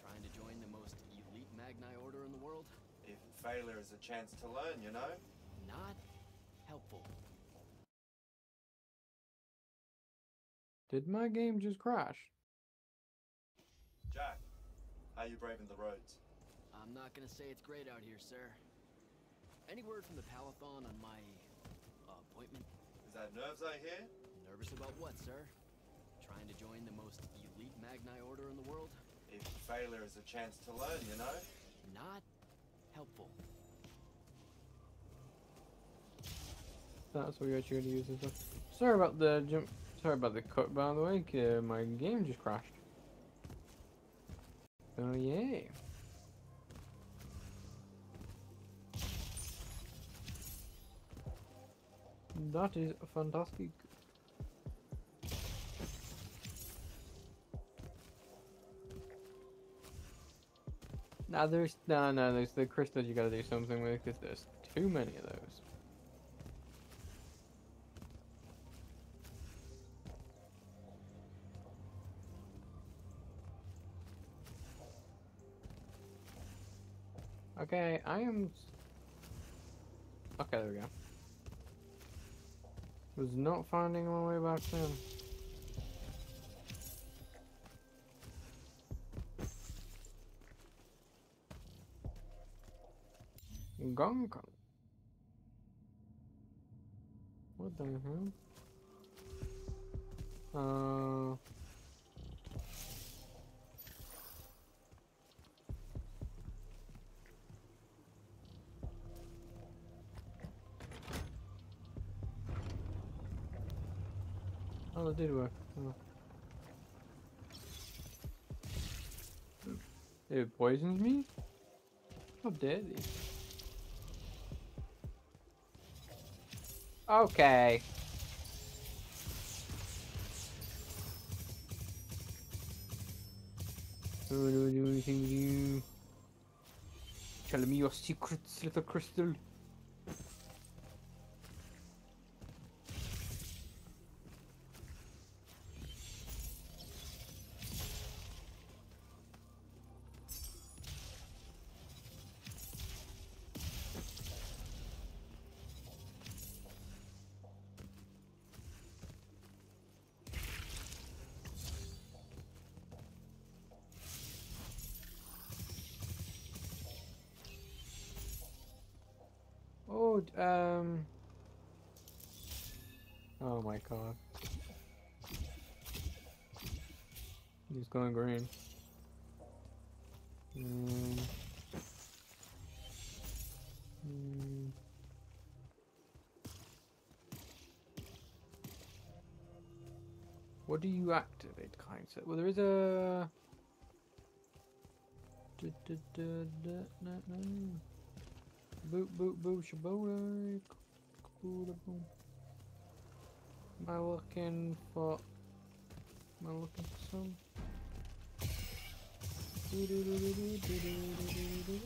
Trying to join the most elite Magni order in the world? If failure is a chance to learn, you know? Not helpful. Did my game just crash? Jack, how are you braving the roads? I'm not gonna say it's great out here, sir. Any word from the Palathon on my uh, appointment? Is that nerves I hear? Nervous about what, sir? Trying to join the most elite Magni order in the world? If failure is a chance to learn, you know? Not helpful. That's what you're actually going to use. Sorry about the jump. Sorry about the cut, by the way. Uh, my game just crashed. Oh, yeah. That is fantastic. Now there's no, no, there's the crystals you gotta do something with because there's too many of those. Okay, I am. Okay, there we go. Was not finding my way back then. Gonk. What the hell? Uh. Oh, it did work. Oh. It poisons me? How dare they? Okay. I don't want to do anything with you. Tell me your secrets, little crystal. Um. Oh my god. He's going green. Mm. Mm. What do you activate, kind sir? Well, there is a. Du, du, du, du, no, no. Boop boop boop shaboy. Am I looking for Am I looking for some? Do do do do do do do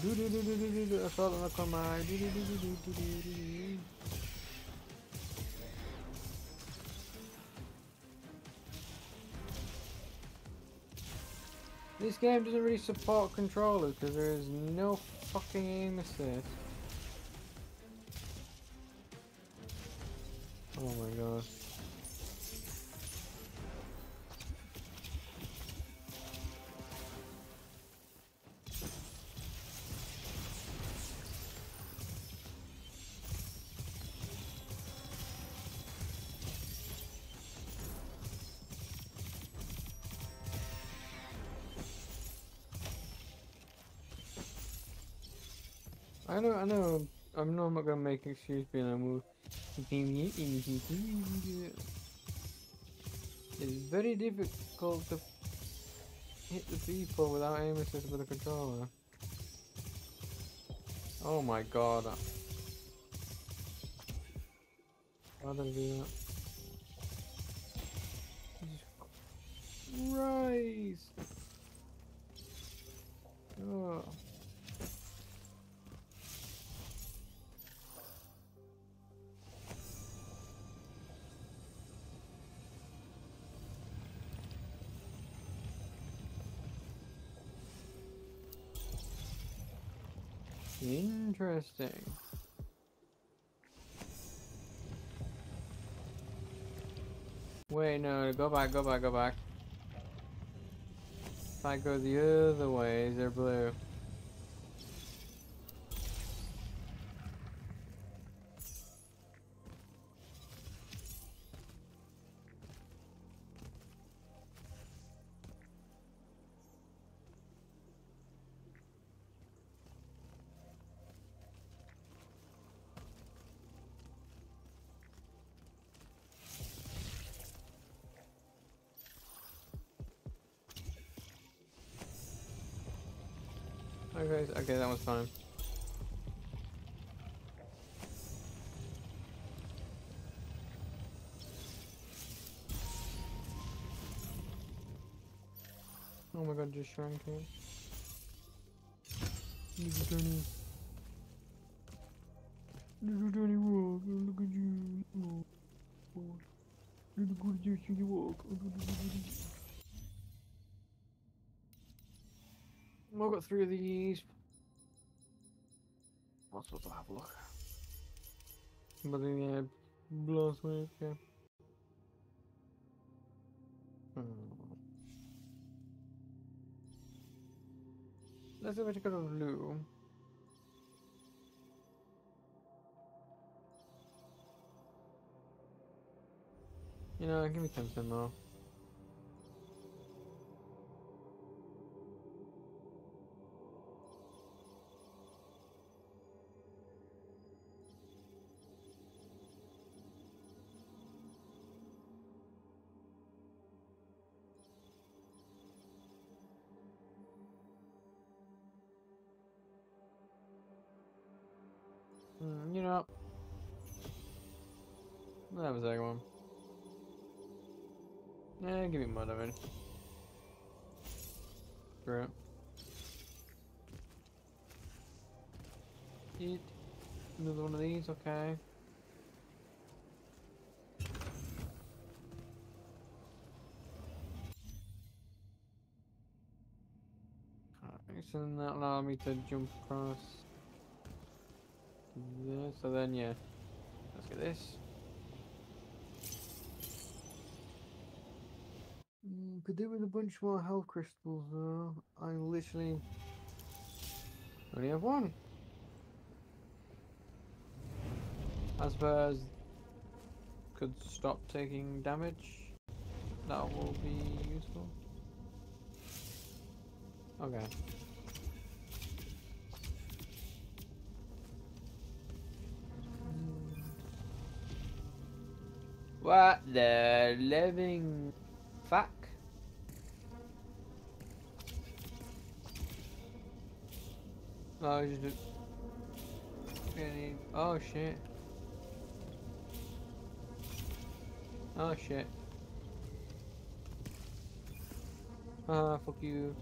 do do do do do do do do. I saw them look on my do do do do do do do do. This game doesn't really support controllers because there is no fucking aim assist. Oh my god. I know, I know. I'm not gonna make an excuse being a move. It's very difficult to hit the people without aim assist with a controller. Oh my god. Why did I do that? Christ! Oh. Interesting. Wait, no, go back, go back, go back. If I go the other way, they're blue. Okay, okay, that one's fine. Oh my god, just shrank here. Look at Tony. Look at Tony walk, look at you. Oh, oh. Look at you, you walk. I've got three of these. I'm supposed to have a look. But then yeah, blast wave, okay. Hmm. Let's see if I can go to blue. You know, give me ten percent more. You know, we'll have a second one. Eh, give me mud oven. Screw it. Eat another one of these, okay. Alright, so then that allowed me to jump across. Yeah, so then yeah, let's get this. Mm, could do with a bunch more health crystals though. I literally only have one. I suppose could stop taking damage. That will be useful. Okay. What the living fuck? Oh, just a... oh shit. Oh shit. Ah, fuck you.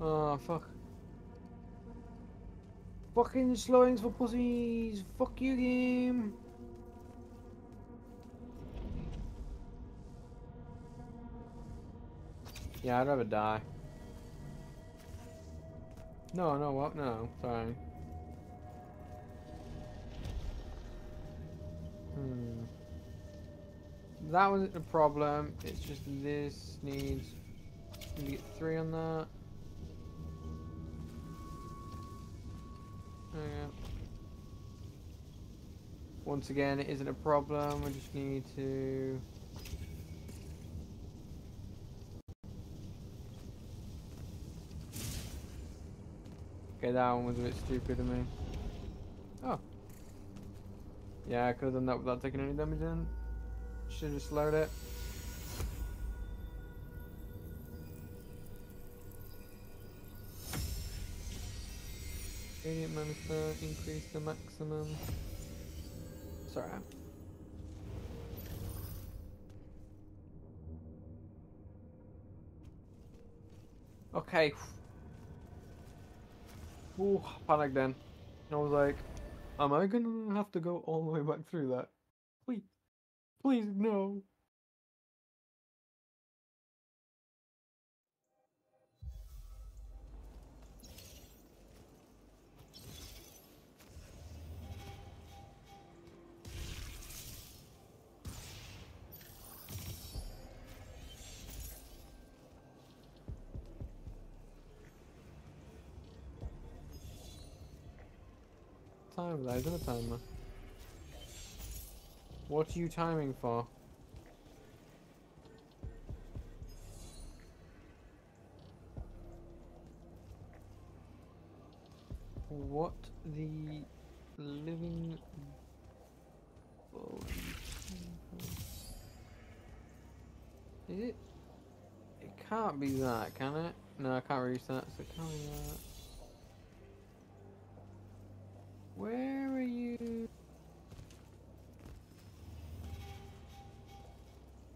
Oh, fuck. Fucking slowings for pussies. Fuck you, game. Yeah, I'd rather die. No, no, what? No, sorry. Hmm. That wasn't a problem. It's just this needs. Can you get three on that? Okay. Once again, it isn't a problem. We just need to. Okay, that one was a bit stupid of me. Oh. Yeah, I could have done that without taking any damage in. Should have just slowed it. Gradient Manifold, increase the maximum. Sorry. Okay. Ooh, panic then. I was like, am I gonna have to go all the way back through that? Please. Please, no. Timer, that isn't a timer. What are you timing for? What the living... Is it? It can't be that, can it? No, I can't reach that, so it can't be that. Where are you?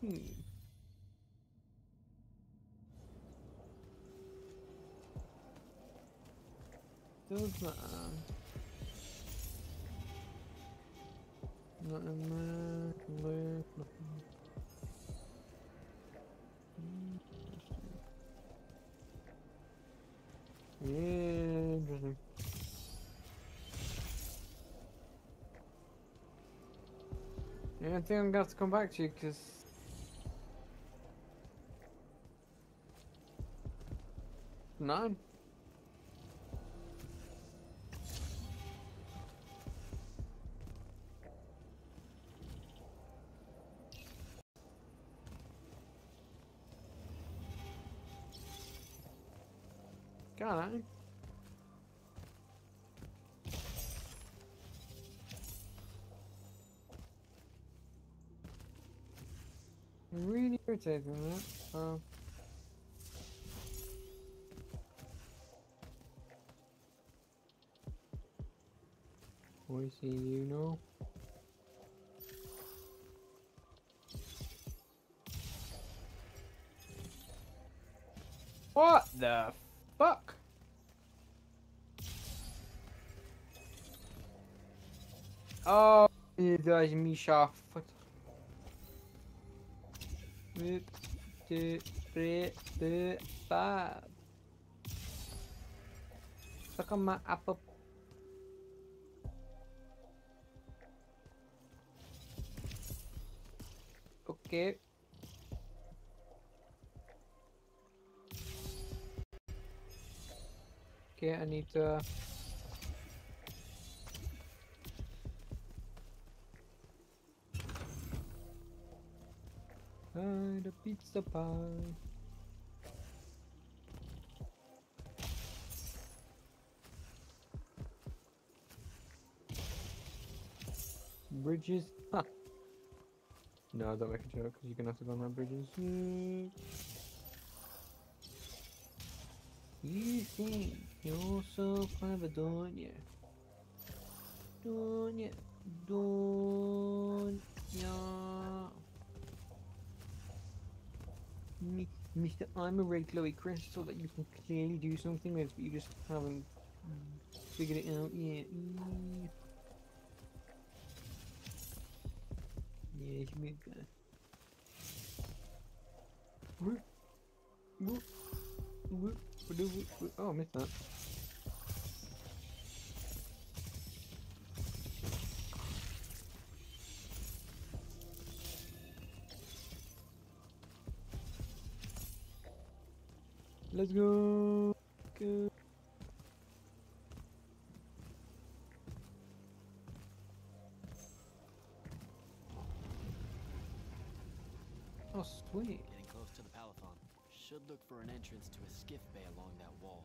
Hmm. Does that? Not in there. Nothing. Yeah, interesting. Yeah, I think I'm gonna have to come back to you because nine. Got it. Really irritating that. So we see you know. What the fuck? Oh, you guys, Misha. Fuck. One, two, three, two, five. Look at my apple. Okay. Okay, I need to. Pie, the pizza pie. Bridges. Huh. No, don't make a joke because you're gonna have to go on my bridges. Mm. You think you're so clever, don't you? Don't you? Don't you? Mister, I'm a regular crystal that you can clearly do something with, but you just haven't figured it out yet. Yeah, you made that. Oh, I missed that. Let's go. Go. Oh, sweet. Getting close to the Palathon. Should look for an entrance to a skiff bay along that wall.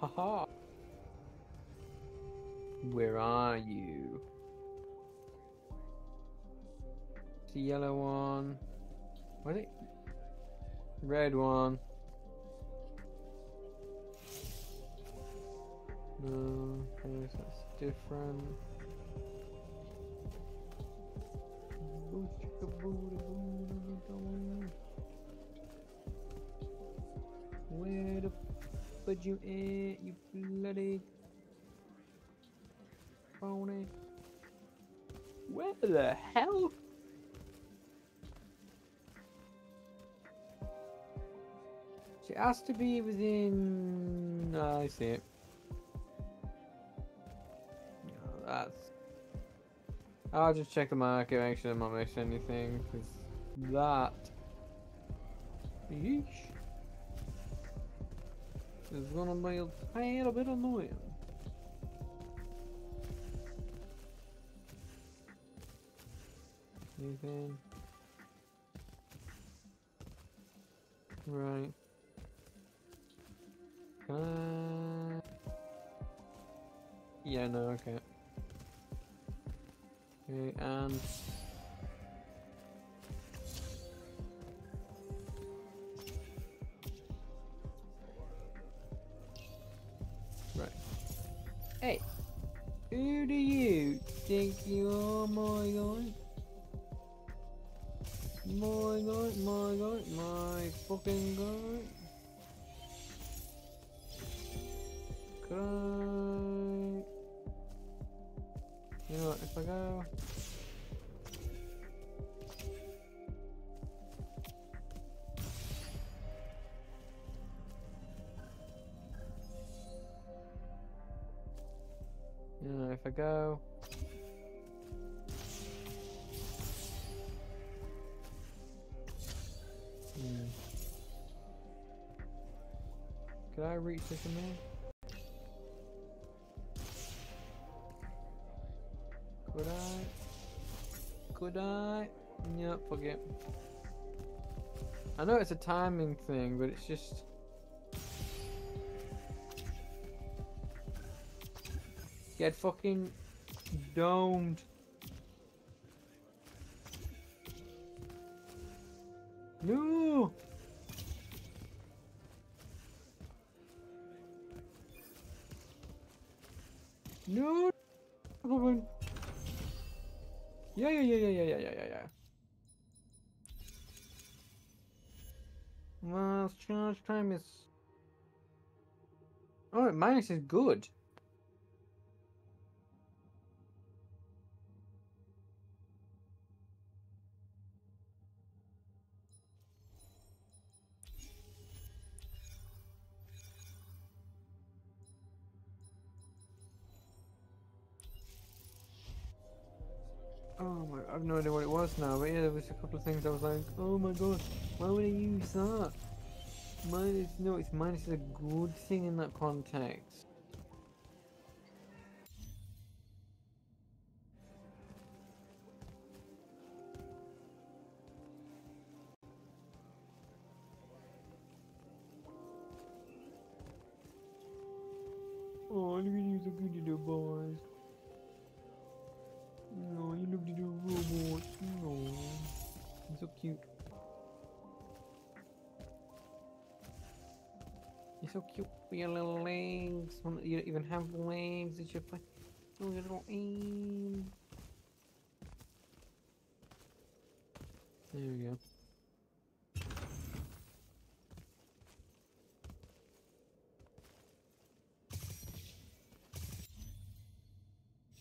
Haha. Where are you? It's the yellow one. What is it? Red one. No, that's different. Where the fudge you in, you bloody phony? Where the hell? It has to be within. Oh, I see it. Oh, that's. I'll just check the market, make sure I'm not missing anything. Cause that. Yeesh. Is gonna be a tiny bit annoying. Anything? Right. Uh, yeah, no, okay. Okay, and right. Hey, who do you think you are, my guy? My guy, my guy, my fucking guy. You know what, if I go... You know, if I go... Hmm. Could I reach this in there? Could I? Could I? Yeah, fuck it. I know it's a timing thing, but it's just... Get fucking domed. No! No! Yeah, yeah, yeah, yeah, yeah, yeah, yeah, yeah. Last charge time is... Oh, minus is good. I have no idea what it was now, but yeah, there was a couple of things I was like, oh my god, why would I use that? Minus, no, it's minus is a good thing in that context. Oh, I'm gonna use a good little boys. No, you look at the robot. No, he's so cute. You're so cute with your little legs. You don't even have legs. It's your play. Oh, your little aim. There we go.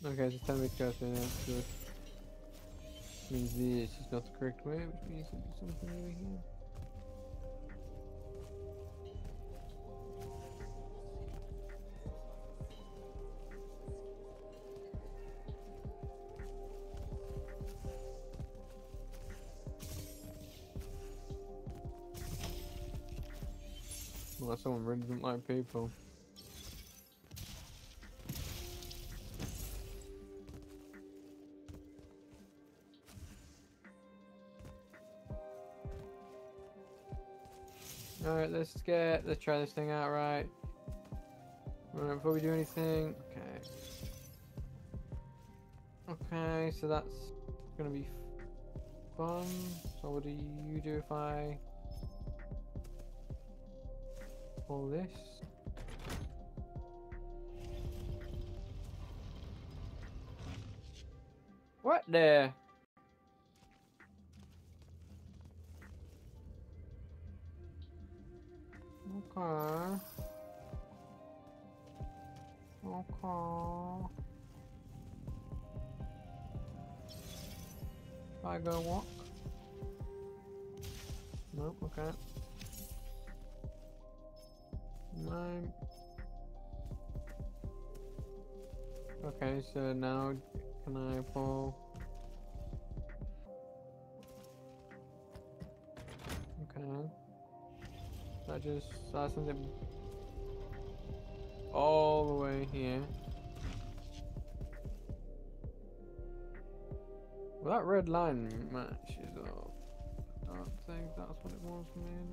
Okay, so time to cast that out, so it means this is not the correct way, which means it'll be something over here. Unless someone really doesn't like people. Alright, let's get, let's try this thing out right. Right, before we do anything, okay. Okay, so that's gonna be fun. So what do you do if I pull this? What the? Okay. Okay. If I go walk. Nope, okay. Nine. Okay, so now can I pull? Okay. I just saw something all the way here. Well, that red line matches up. I don't think that's what it was for me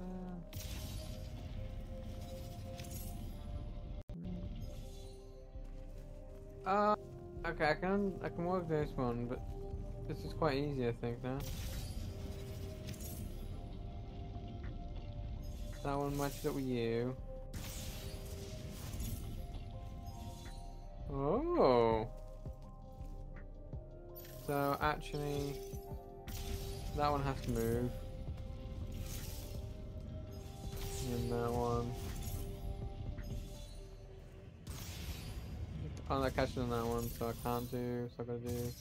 there. Uh, okay, I can I can work this one, but this is quite easy, I think. Now that one matches up with you. Oh. So actually, that one has to move, and that one. Oh, that catches on that one, so I can't do. So I gotta do.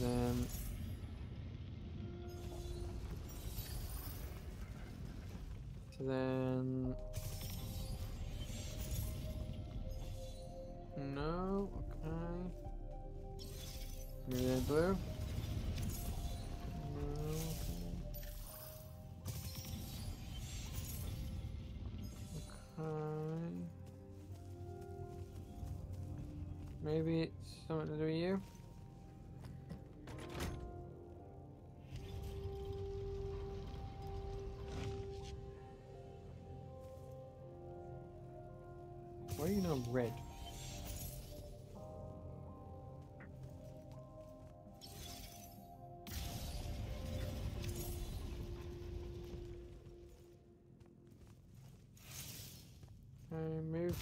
Then. So then. No, okay. Maybe they're blue? No. Okay. Maybe it's something to do with you? Why do you know red?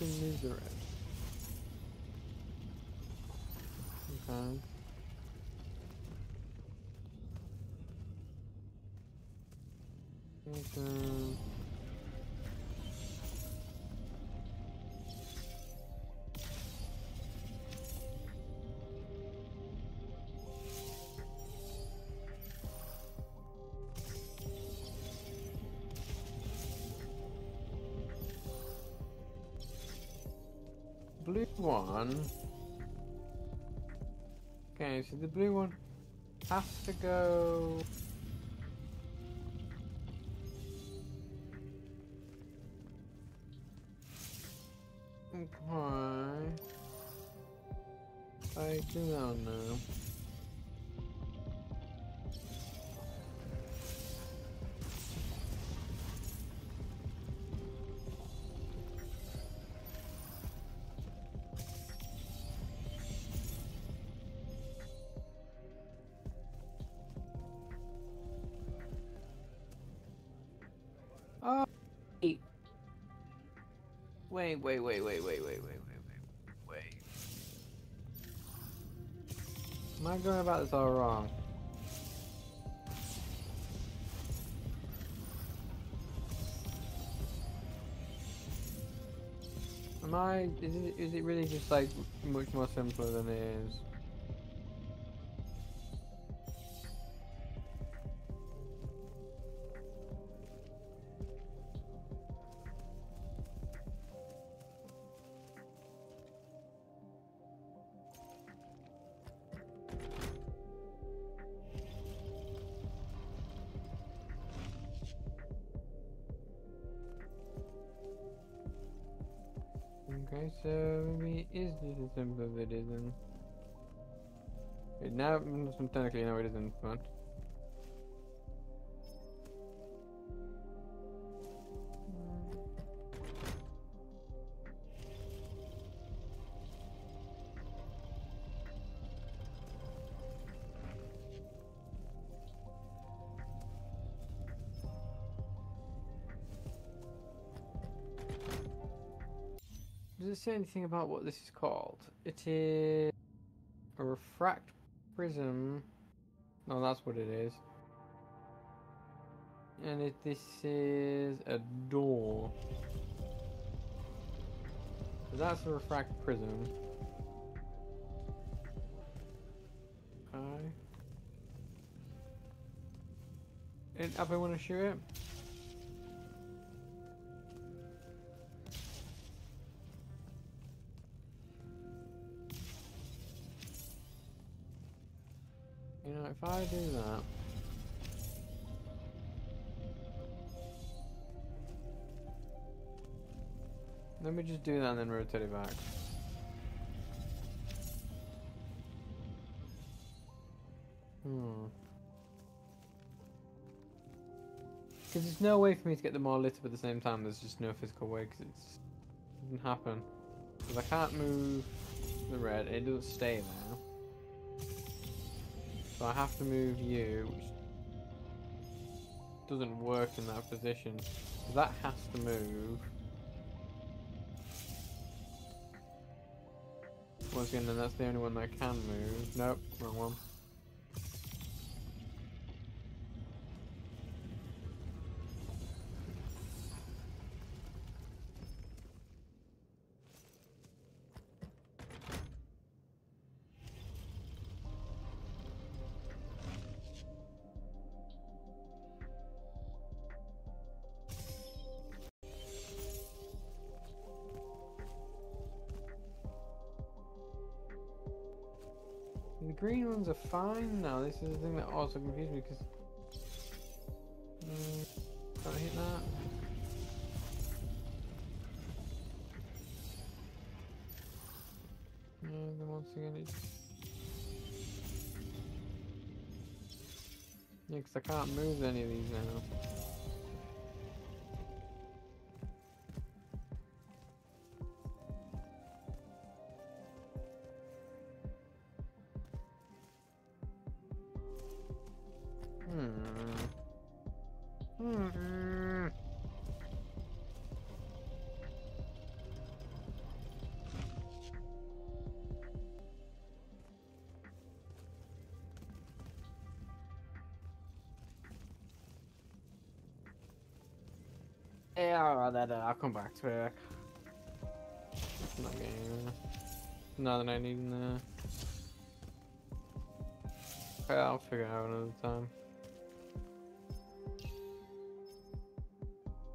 Move the red. Okay. Okay. Blue one. Okay, so the blue one has to go. Okay. I do not know. Wait, wait, wait, wait, wait, wait, wait, wait, wait, wait. Am I going about this all wrong? Am I, is it, is it really just like much more simpler than it is? Okay, so maybe it is just as simple as it isn't. Wait, now, technically, no, it isn't, but. it say anything about what this is called? It is a refract prism. No, that's what it is. And it, this is a door. So that's a refract prism. Okay. And if I want to shoot it. You know, if I do that. Let me just do that and then rotate it back. Hmm. Because there's no way for me to get them all lit up at the same time. There's just no physical way because it doesn't happen. Because I can't move the red. It doesn't stay there. So I have to move you, which doesn't work in that position. So that has to move. Once again, then that's the only one that I can move. Nope, wrong one. Are fine now. This is the thing that also confused me because mm, can't hit that. No, then once again it's yeah, because I can't move any of these now. I'll come back to it. Not getting now that I need in there. Okay, I'll figure it out another time.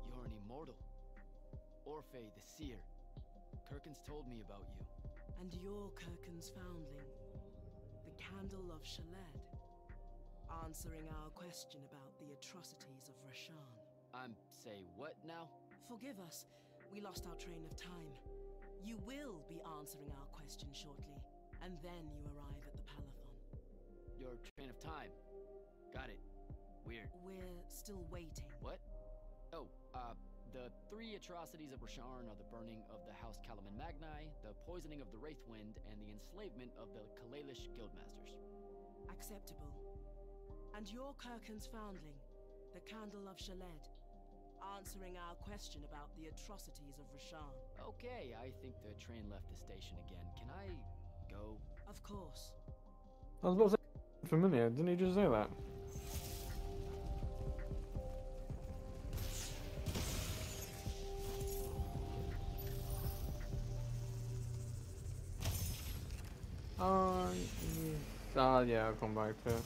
You're an immortal. Orphey the Seer. Kirkan's told me about you. And you're Kirkan's foundling. The candle of Shalad. Answering our question about the atrocities of Rasharn. I'm say what now? Forgive us, we lost our train of time. You will be answering our question shortly, and then you arrive at the Palathon. Your train of time? Got it. Weird. We're still waiting. What? Oh, uh, the three atrocities of Rasharn are the burning of the House Calamyn Magni, the poisoning of the Wraithwind, and the enslavement of the Kaleilish guildmasters. Acceptable. And you're Kirkan's foundling, the Candle of Shaled. Answering our question about the atrocities of Rasharn. Okay, I think the train left the station again. Can I go? Of course. I was about to say familiar, didn't he just say that? Oh, uh, uh, yeah, I'll come back to it.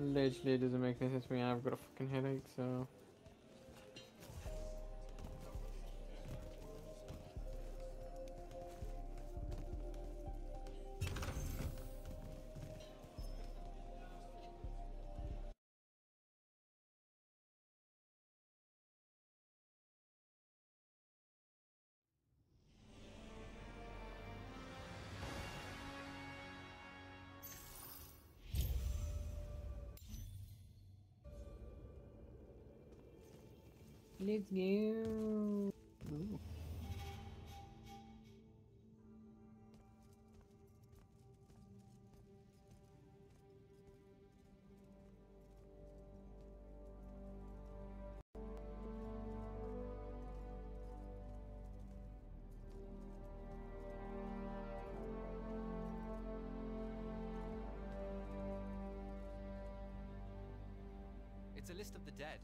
Literally doesn't make any sense to me. I've got a fucking headache, so let's go. Ooh. list of the dead.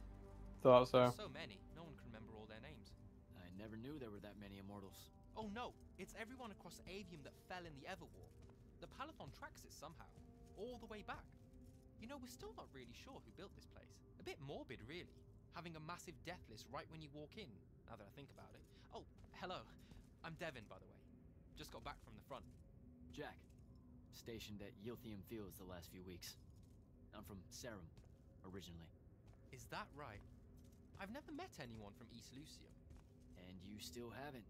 Thought so. So many, no one can remember all their names. I never knew there were that many immortals. Oh no, it's everyone across Aveum that fell in the Everwar. The Palathon tracks it somehow, all the way back. You know, we're still not really sure who built this place. A bit morbid, really. Having a massive death list right when you walk in, now that I think about it. Oh, hello. I'm Devin, by the way. Just got back from the front. Jack. Stationed at Ylthium Fields the last few weeks. I'm from Seren, originally. Is that right? I've never met anyone from East Lucium. And you still haven't.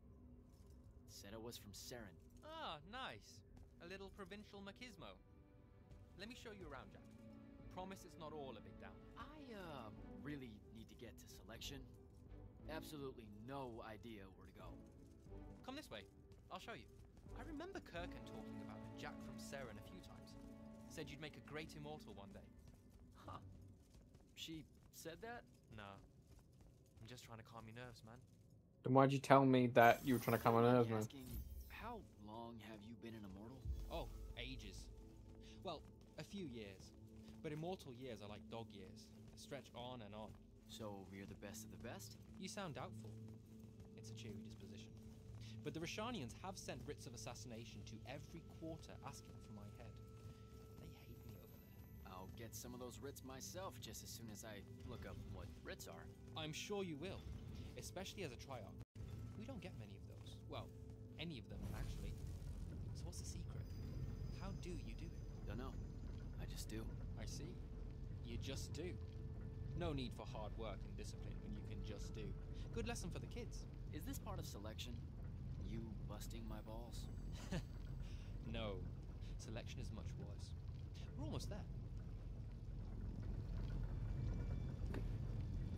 Said I was from Seren. Ah, nice. A little provincial machismo. Let me show you around, Jack. Promise it's not all a big down. I, uh, really need to get to selection. Absolutely no idea where to go. Come this way. I'll show you. I remember Kirkan talking about the Jack from Seren a few times. Said you'd make a great immortal one day. Huh. She said that? No. I'm just trying to calm your nerves, man. Then why'd you tell me that you were trying to calm my nerves, man? Asking, how long have you been an immortal? Oh, ages. Well, a few years. But immortal years are like dog years. They stretch on and on. So you're the best of the best? You sound doubtful. It's a cheery disposition. But the Rasharnians have sent writs of assassination to every quarter asking for my head. They hate me over there. I'll get some of those writs myself just as soon as I look up what writs are. I'm sure you will, especially as a Triarch. We don't get many of those. Well, any of them, actually. So what's the secret? How do you do it? Don't know. I just do. I see. You just do. No need for hard work and discipline when you can just do. Good lesson for the kids. Is this part of selection? You busting my balls? No. Selection is much worse. We're almost there.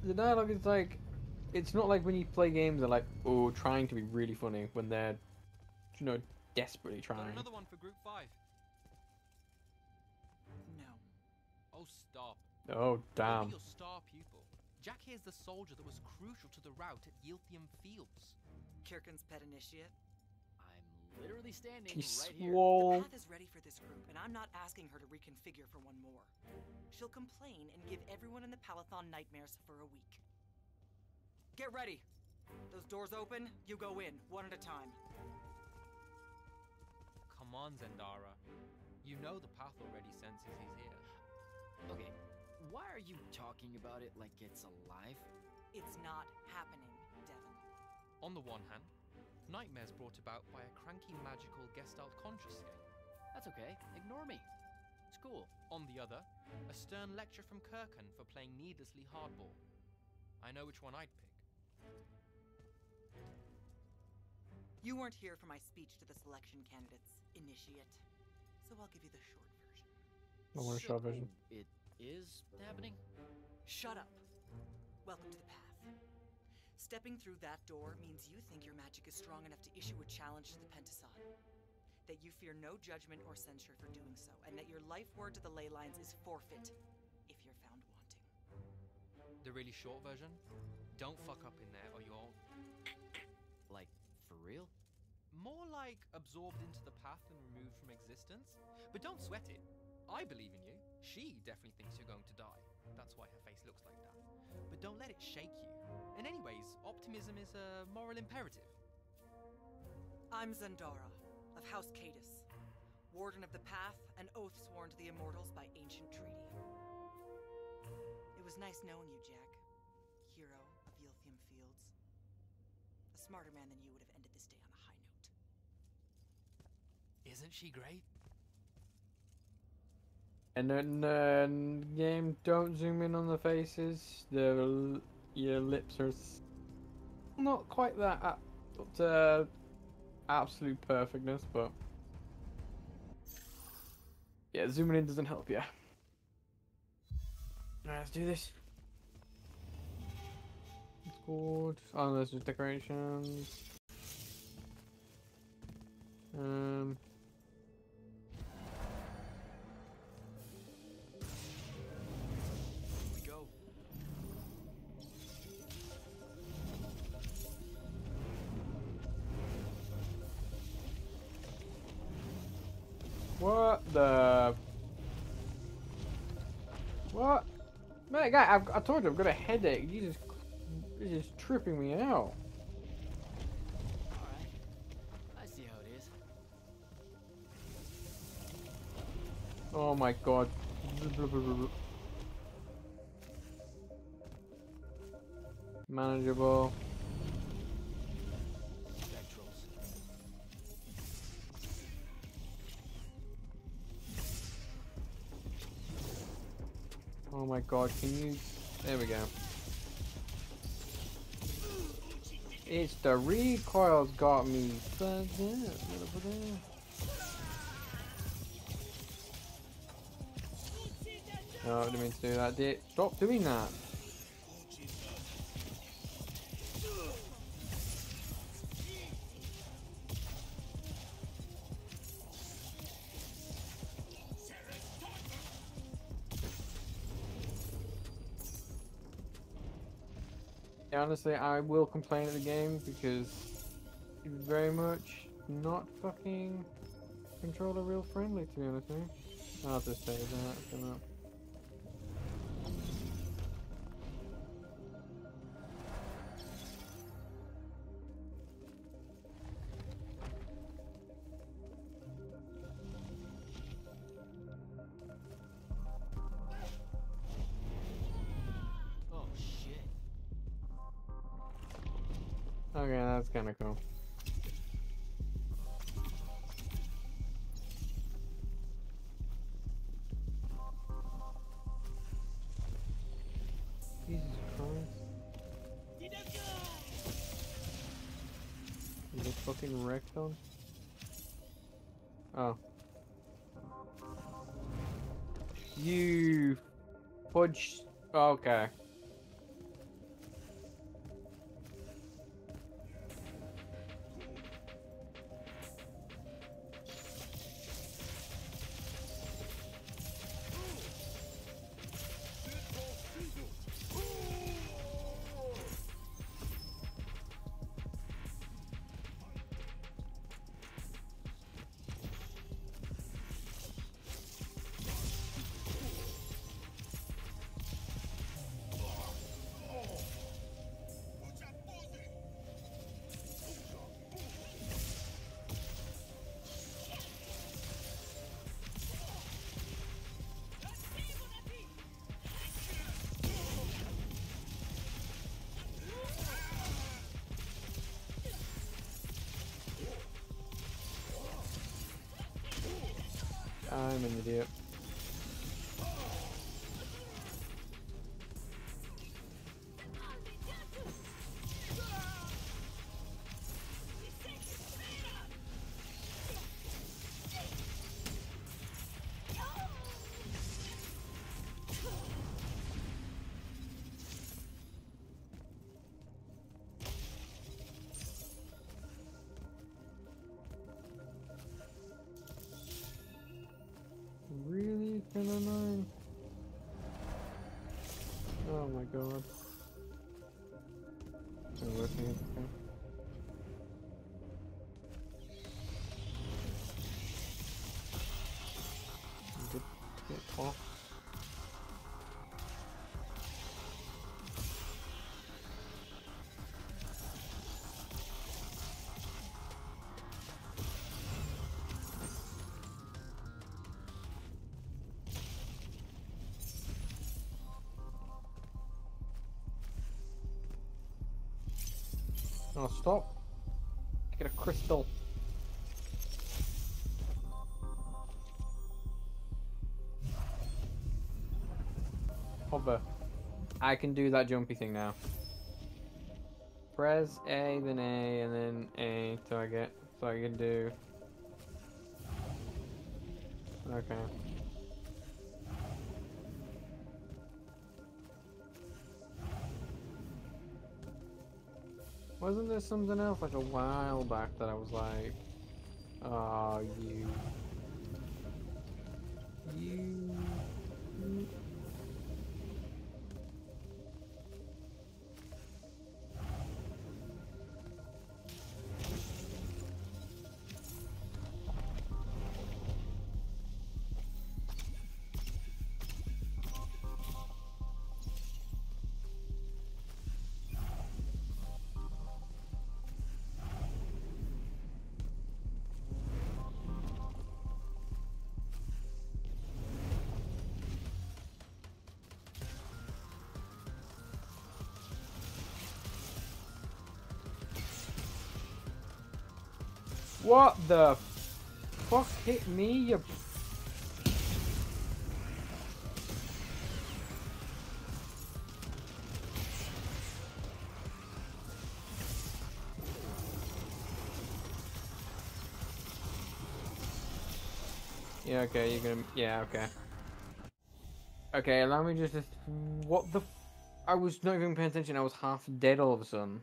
The dialogue is like... It's not like when you play games that are like, oh, trying to be really funny when they're, you know, desperately trying. Got another one for group five. No. Oh, stop. Oh, damn. You're your star pupil. Jack here's the soldier that was crucial to the rout at Ylthium Fields. Kirkan's pet initiate. I'm literally standing He's right swole. here. The path is ready for this group, and I'm not asking her to reconfigure for one more. She'll complain and give everyone in the Palathon nightmares for a week. Get ready. Those doors open, you go in, one at a time. Come on, Zendara. You know the path already senses he's here. Okay, why are you talking about it like it's alive? It's not happening, Devin. On the one hand, nightmares brought about by a cranky magical gestalt consciousness. That's okay, ignore me. It's cool. On the other, a stern lecture from Kirkan for playing needlessly hardball. I know which one I'd pick. You weren't here for my speech to the selection candidates, initiate. So I'll give you the short version. I want a short version. It is happening? Shut up. Welcome to the path. Stepping through that door means you think your magic is strong enough to issue a challenge to the Pentasod. That you fear no judgment or censure for doing so, and that your life word to the Ley Lines is forfeit if you're found wanting. The really short version? Don't fuck up in there or you'll... Like, for real? More like absorbed into the path and removed from existence. But don't sweat it. I believe in you. She definitely thinks you're going to die. That's why her face looks like that. But don't let it shake you. And anyways, optimism is a moral imperative. I'm Zendara, of House Cadis. Warden of the Path, an oath sworn to the Immortals by ancient treaty. It was nice knowing you, Jack. Hero of Ylthium Fields. A smarter man than you would have ended this day on a high note. Isn't she great? And then, uh, game, don't zoom in on the faces. The, your lips are not quite that up to absolute perfectness, but yeah, zooming in doesn't help you. Alright, let's do this. Board. Oh, there's just decorations. Um. Here we go. What the? What? Man, guy, I've, I told you I've got a headache. You just, you're just tripping me out. Oh my god. Manageable. Spectrals. Oh my god, can you... There we go. It's the recoil's got me. But yeah, no, I didn't mean to do that, did it? Stop doing that! Yeah, honestly, I will complain at the game because it's very much not fucking controller real friendly, to be honest with you. I'll just say that, come up. Okay, that's kind of cool. Jesus Christ. Is it fucking wrecked on? Oh. You fudge. Okay. I'm an idiot. Oh my god. Get, get off. Oh, stop. Get a crystal. Hover. I can do that jumpy thing now. Press A, then A, and then A, so I get, so I can do. Okay. Wasn't there something else like a while back that I was like, oh, you, you, What the fuck hit me, you... Yeah, okay, you're gonna... Yeah, okay. Okay, allow me just to... What the... I was not even paying attention, I was half dead all of a sudden.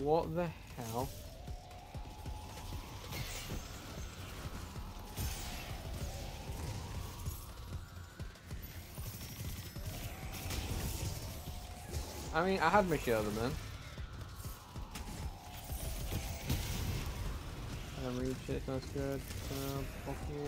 What the hell? I mean, I had my shield, man. I reach it, that's good. Uh, fuck you.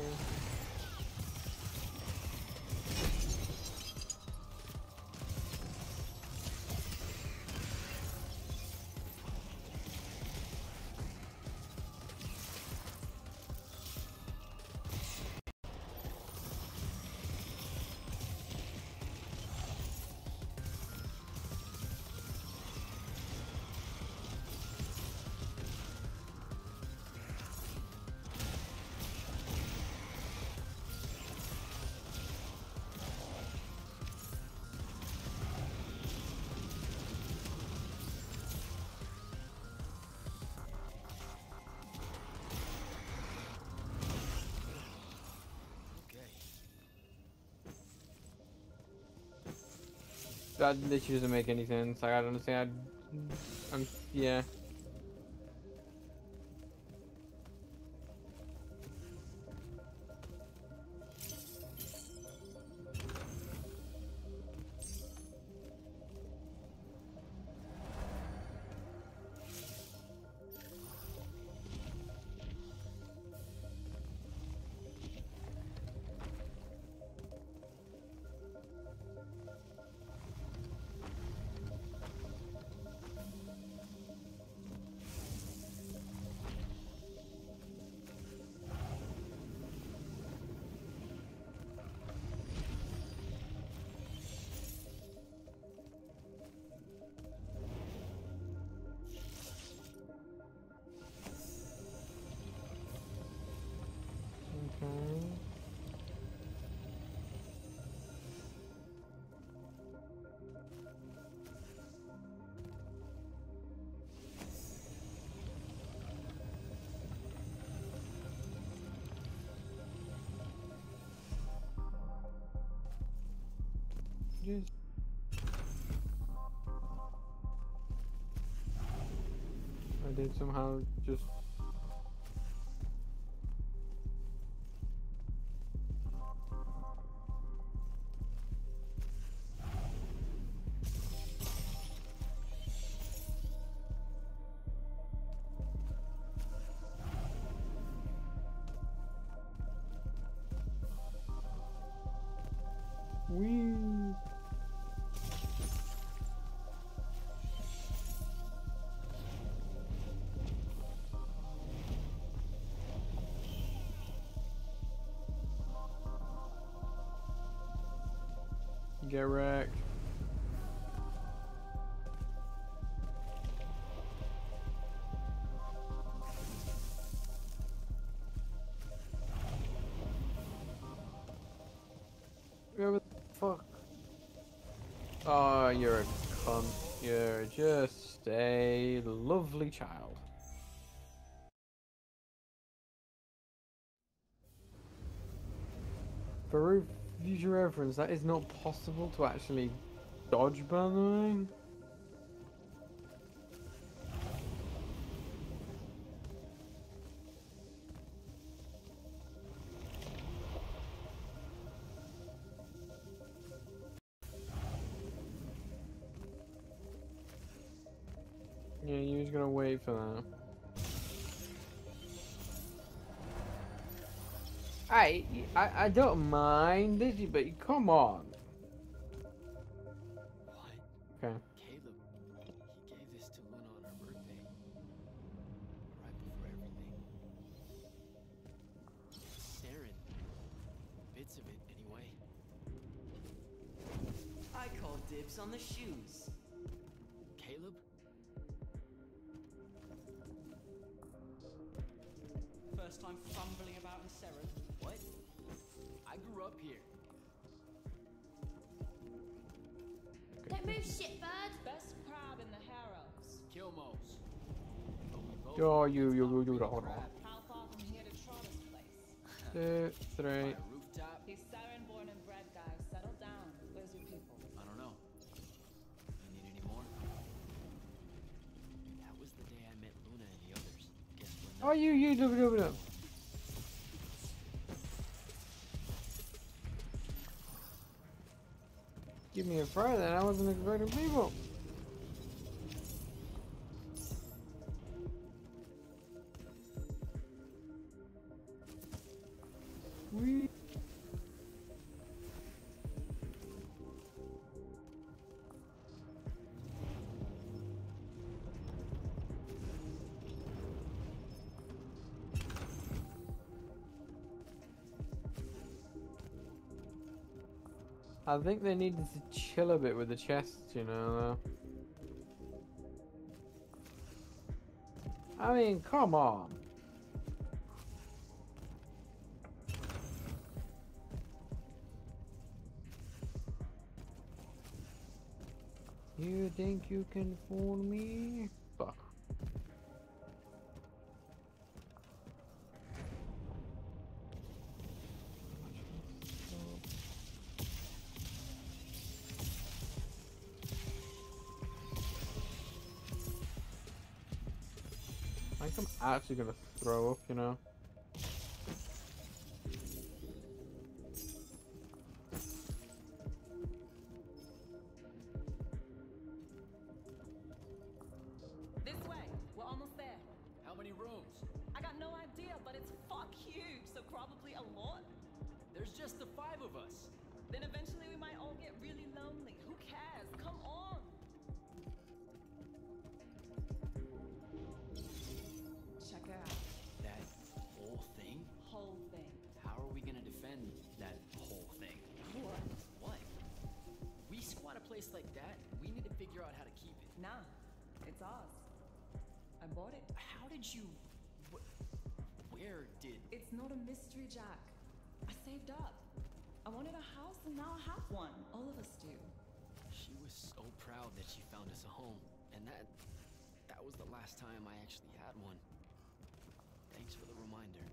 That literally doesn't make any sense. Like, I don't understand. I, I'm, yeah. I did somehow just... Get wrecked. Where the fuck? Oh, you're a cunt. You're just a lovely child. Baruch. Future reference, that is not possible to actually dodge, by the way. Yeah, you're just gonna wait for that. I, I I don't mind, did you? But come on. What? Okay. Caleb, he gave this to Luna on her birthday, right before everything. Seren, bits of it anyway. I call dibs on the shoes. Caleb. time fumbling about in Seren. What? I grew up here. Don't move, shitbird. Best crab in the Harrows. Kill Moles. Yo, you, you, you, you, the horror. How far from here to Troller's place? Two, three. These Seren born and bred guys, settle down. Where's your people? I don't know. You need any more? That was the day I met Luna and the others. Guess when? Oh, you, you, do, do, do. Give me a fry then, I wasn't expecting people. We I think they needed to chill a bit with the chests, you know. I mean, come on. You think you can fool me? Fuck. I'm actually gonna throw up, you know. This way, we're almost there. How many rooms? I got no idea, but it's fuck huge, so probably a lot. There's just the five of us. Then eventually we might all get really lonely. Who cares? Come on. Like that, we need to figure out how to keep it. Nah, it's ours. I bought it. How did you? Wh where did? It's not a mystery, Jack. I saved up. I wanted a house, and now I have one. All of us do. She was so proud that she found us a home, and that that was the last time I actually had one. Thanks for the reminder.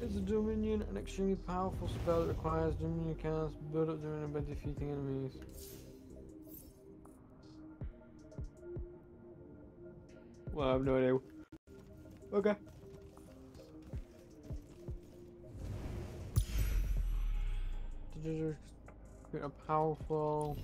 It's a Dominion, an extremely powerful spell that requires Dominion cards to build up Dominion by defeating enemies. Well, I have no idea. Okay. A powerful.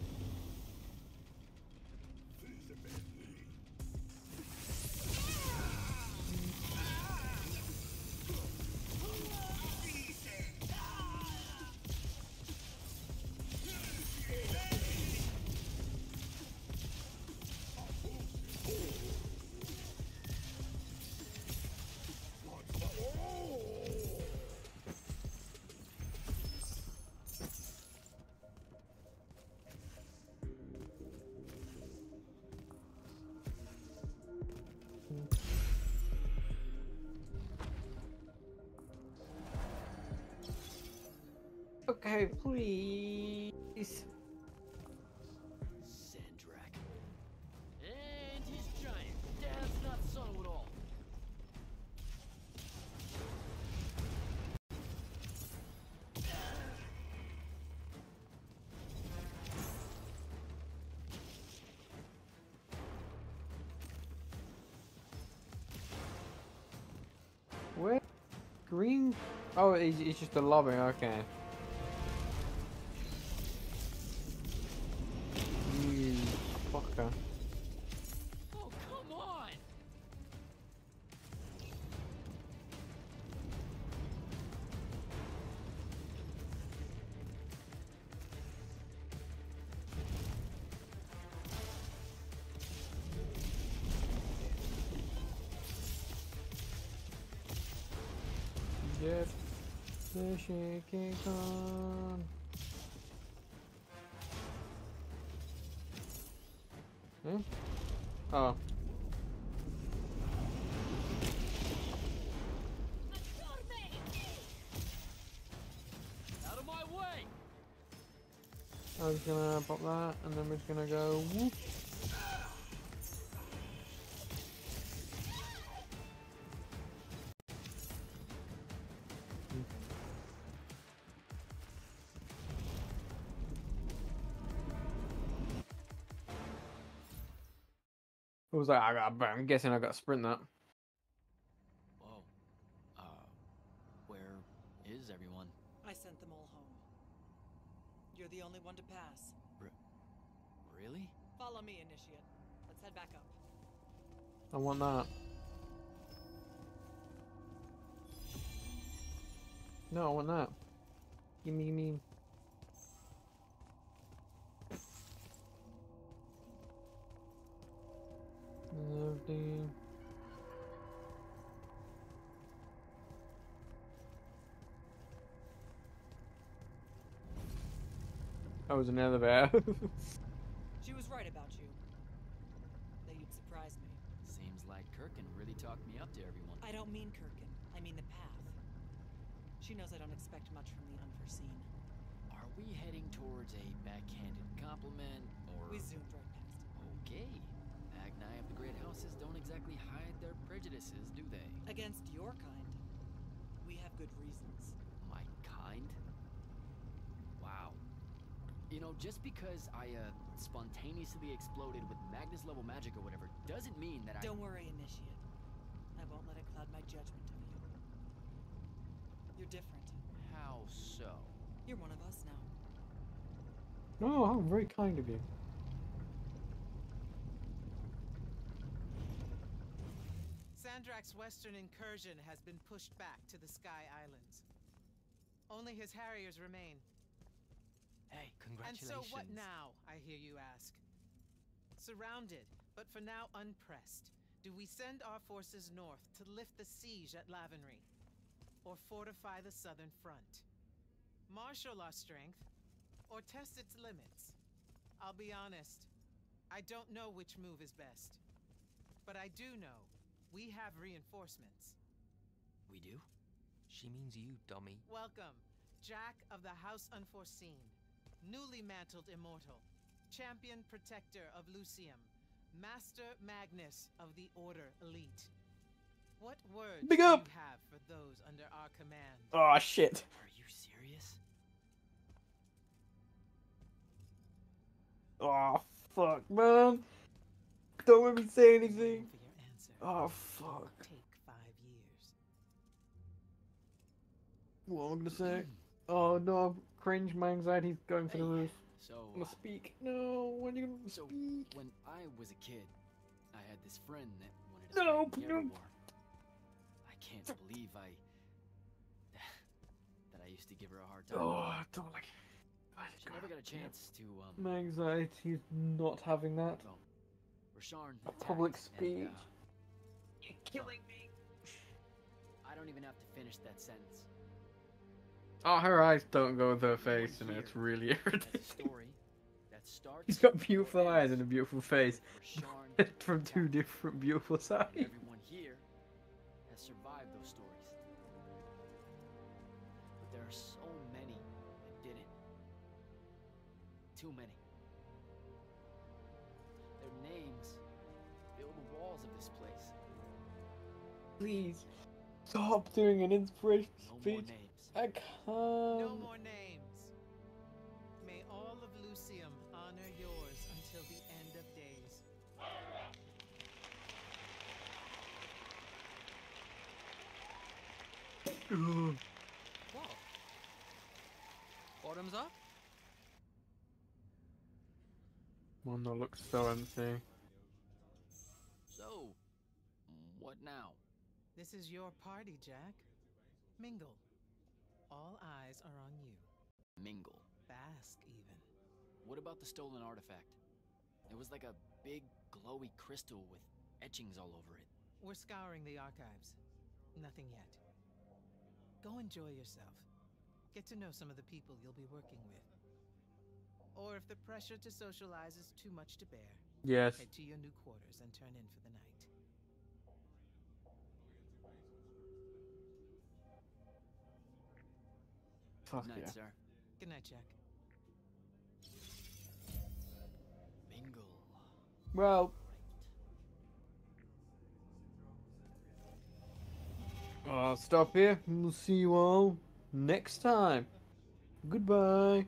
Okay, please. Sandrakk. And he's giant. Dad's not subtle at all. Where? Green? Oh, it's, it's just a lobby, okay. Yep. The shaking on. Hmm? Oh. Out of my way. I was gonna pop that and then we're just gonna go whoop. I was like, I got, I'm guessing I got to sprint that. Whoa. Uh, where is everyone? I sent them all home. You're the only one to pass. R really? Follow me, Initiate. Let's head back up. I want that. No, I want that. Give me, give me. Lovely. That was another bear. She was right about you. They'd surprised me. Seems like Kirkan really talked me up to everyone. I don't mean Kirkan. I mean the path. She knows I don't expect much from the unforeseen. Are we heading towards a backhanded compliment, or...? We zoomed right past it. Okay. Magni of the great houses don't exactly hide their prejudices, do they? Against your kind. We have good reasons. My kind? Wow. You know, just because I uh, spontaneously exploded with Magnus level magic or whatever doesn't mean that I... Don't worry, Initiate. I won't let it cloud my judgment of you. You're different. How so? You're one of us now. Oh, how very kind of you. Sandrakk's western incursion has been pushed back to the Sky Islands. Only his harriers remain. Hey, congratulations. And so what now, I hear you ask? Surrounded, but for now unpressed, do we send our forces north to lift the siege at Lavenry, or fortify the southern front? Marshal our strength, or test its limits? I'll be honest, I don't know which move is best. But I do know we have reinforcements. We do? She means you, dummy. Welcome, Jack of the House Unforeseen, newly mantled immortal, champion protector of Lucium, Master Magnus of the Order Elite. What words Big up. do you have for those under our command? Oh shit. Are you serious? Oh fuck, man. Don't let me say anything. Oh fuck. Take five years. What am I gonna say? Oh no, cringe, my anxiety's going for hey, the roof. So I'm gonna speak. No, when are you gonna so speak? When I was a kid, I had this friend that wanted to no, play no. Everwar. I can't believe I that I used to give her a hard time. Oh, I don't like I She God. never got a chance yeah. to um my anxiety's not having that. Well, Rasharn public speech. You're killing me. I don't even have to finish that sentence. Oh, her eyes don't go with her face, and it's really irritating. She's got beautiful eyes and a beautiful face from two different beautiful sides. Everyone here has survived those stories, but there are so many that didn't. Too many. Their names fill the walls of this place. Please stop doing an inspirational speech. No I can't. No more names. May all of Lucium honor yours until the end of days. Whoa. Bottoms up. Well, no, looks so empty. So, what now? This is your party, Jack. Mingle. All eyes are on you. Mingle. Bask, even. What about the stolen artifact? It was like a big, glowy crystal with etchings all over it. We're scouring the archives. Nothing yet. Go enjoy yourself. Get to know some of the people you'll be working with. Or if the pressure to socialize is too much to bear, yes. Head to your new quarters and turn in for the night. Fuck Good night, yeah. sir. Good night, Jack. Mingle. Well. I'll stop here. We'll see you all next time. Goodbye.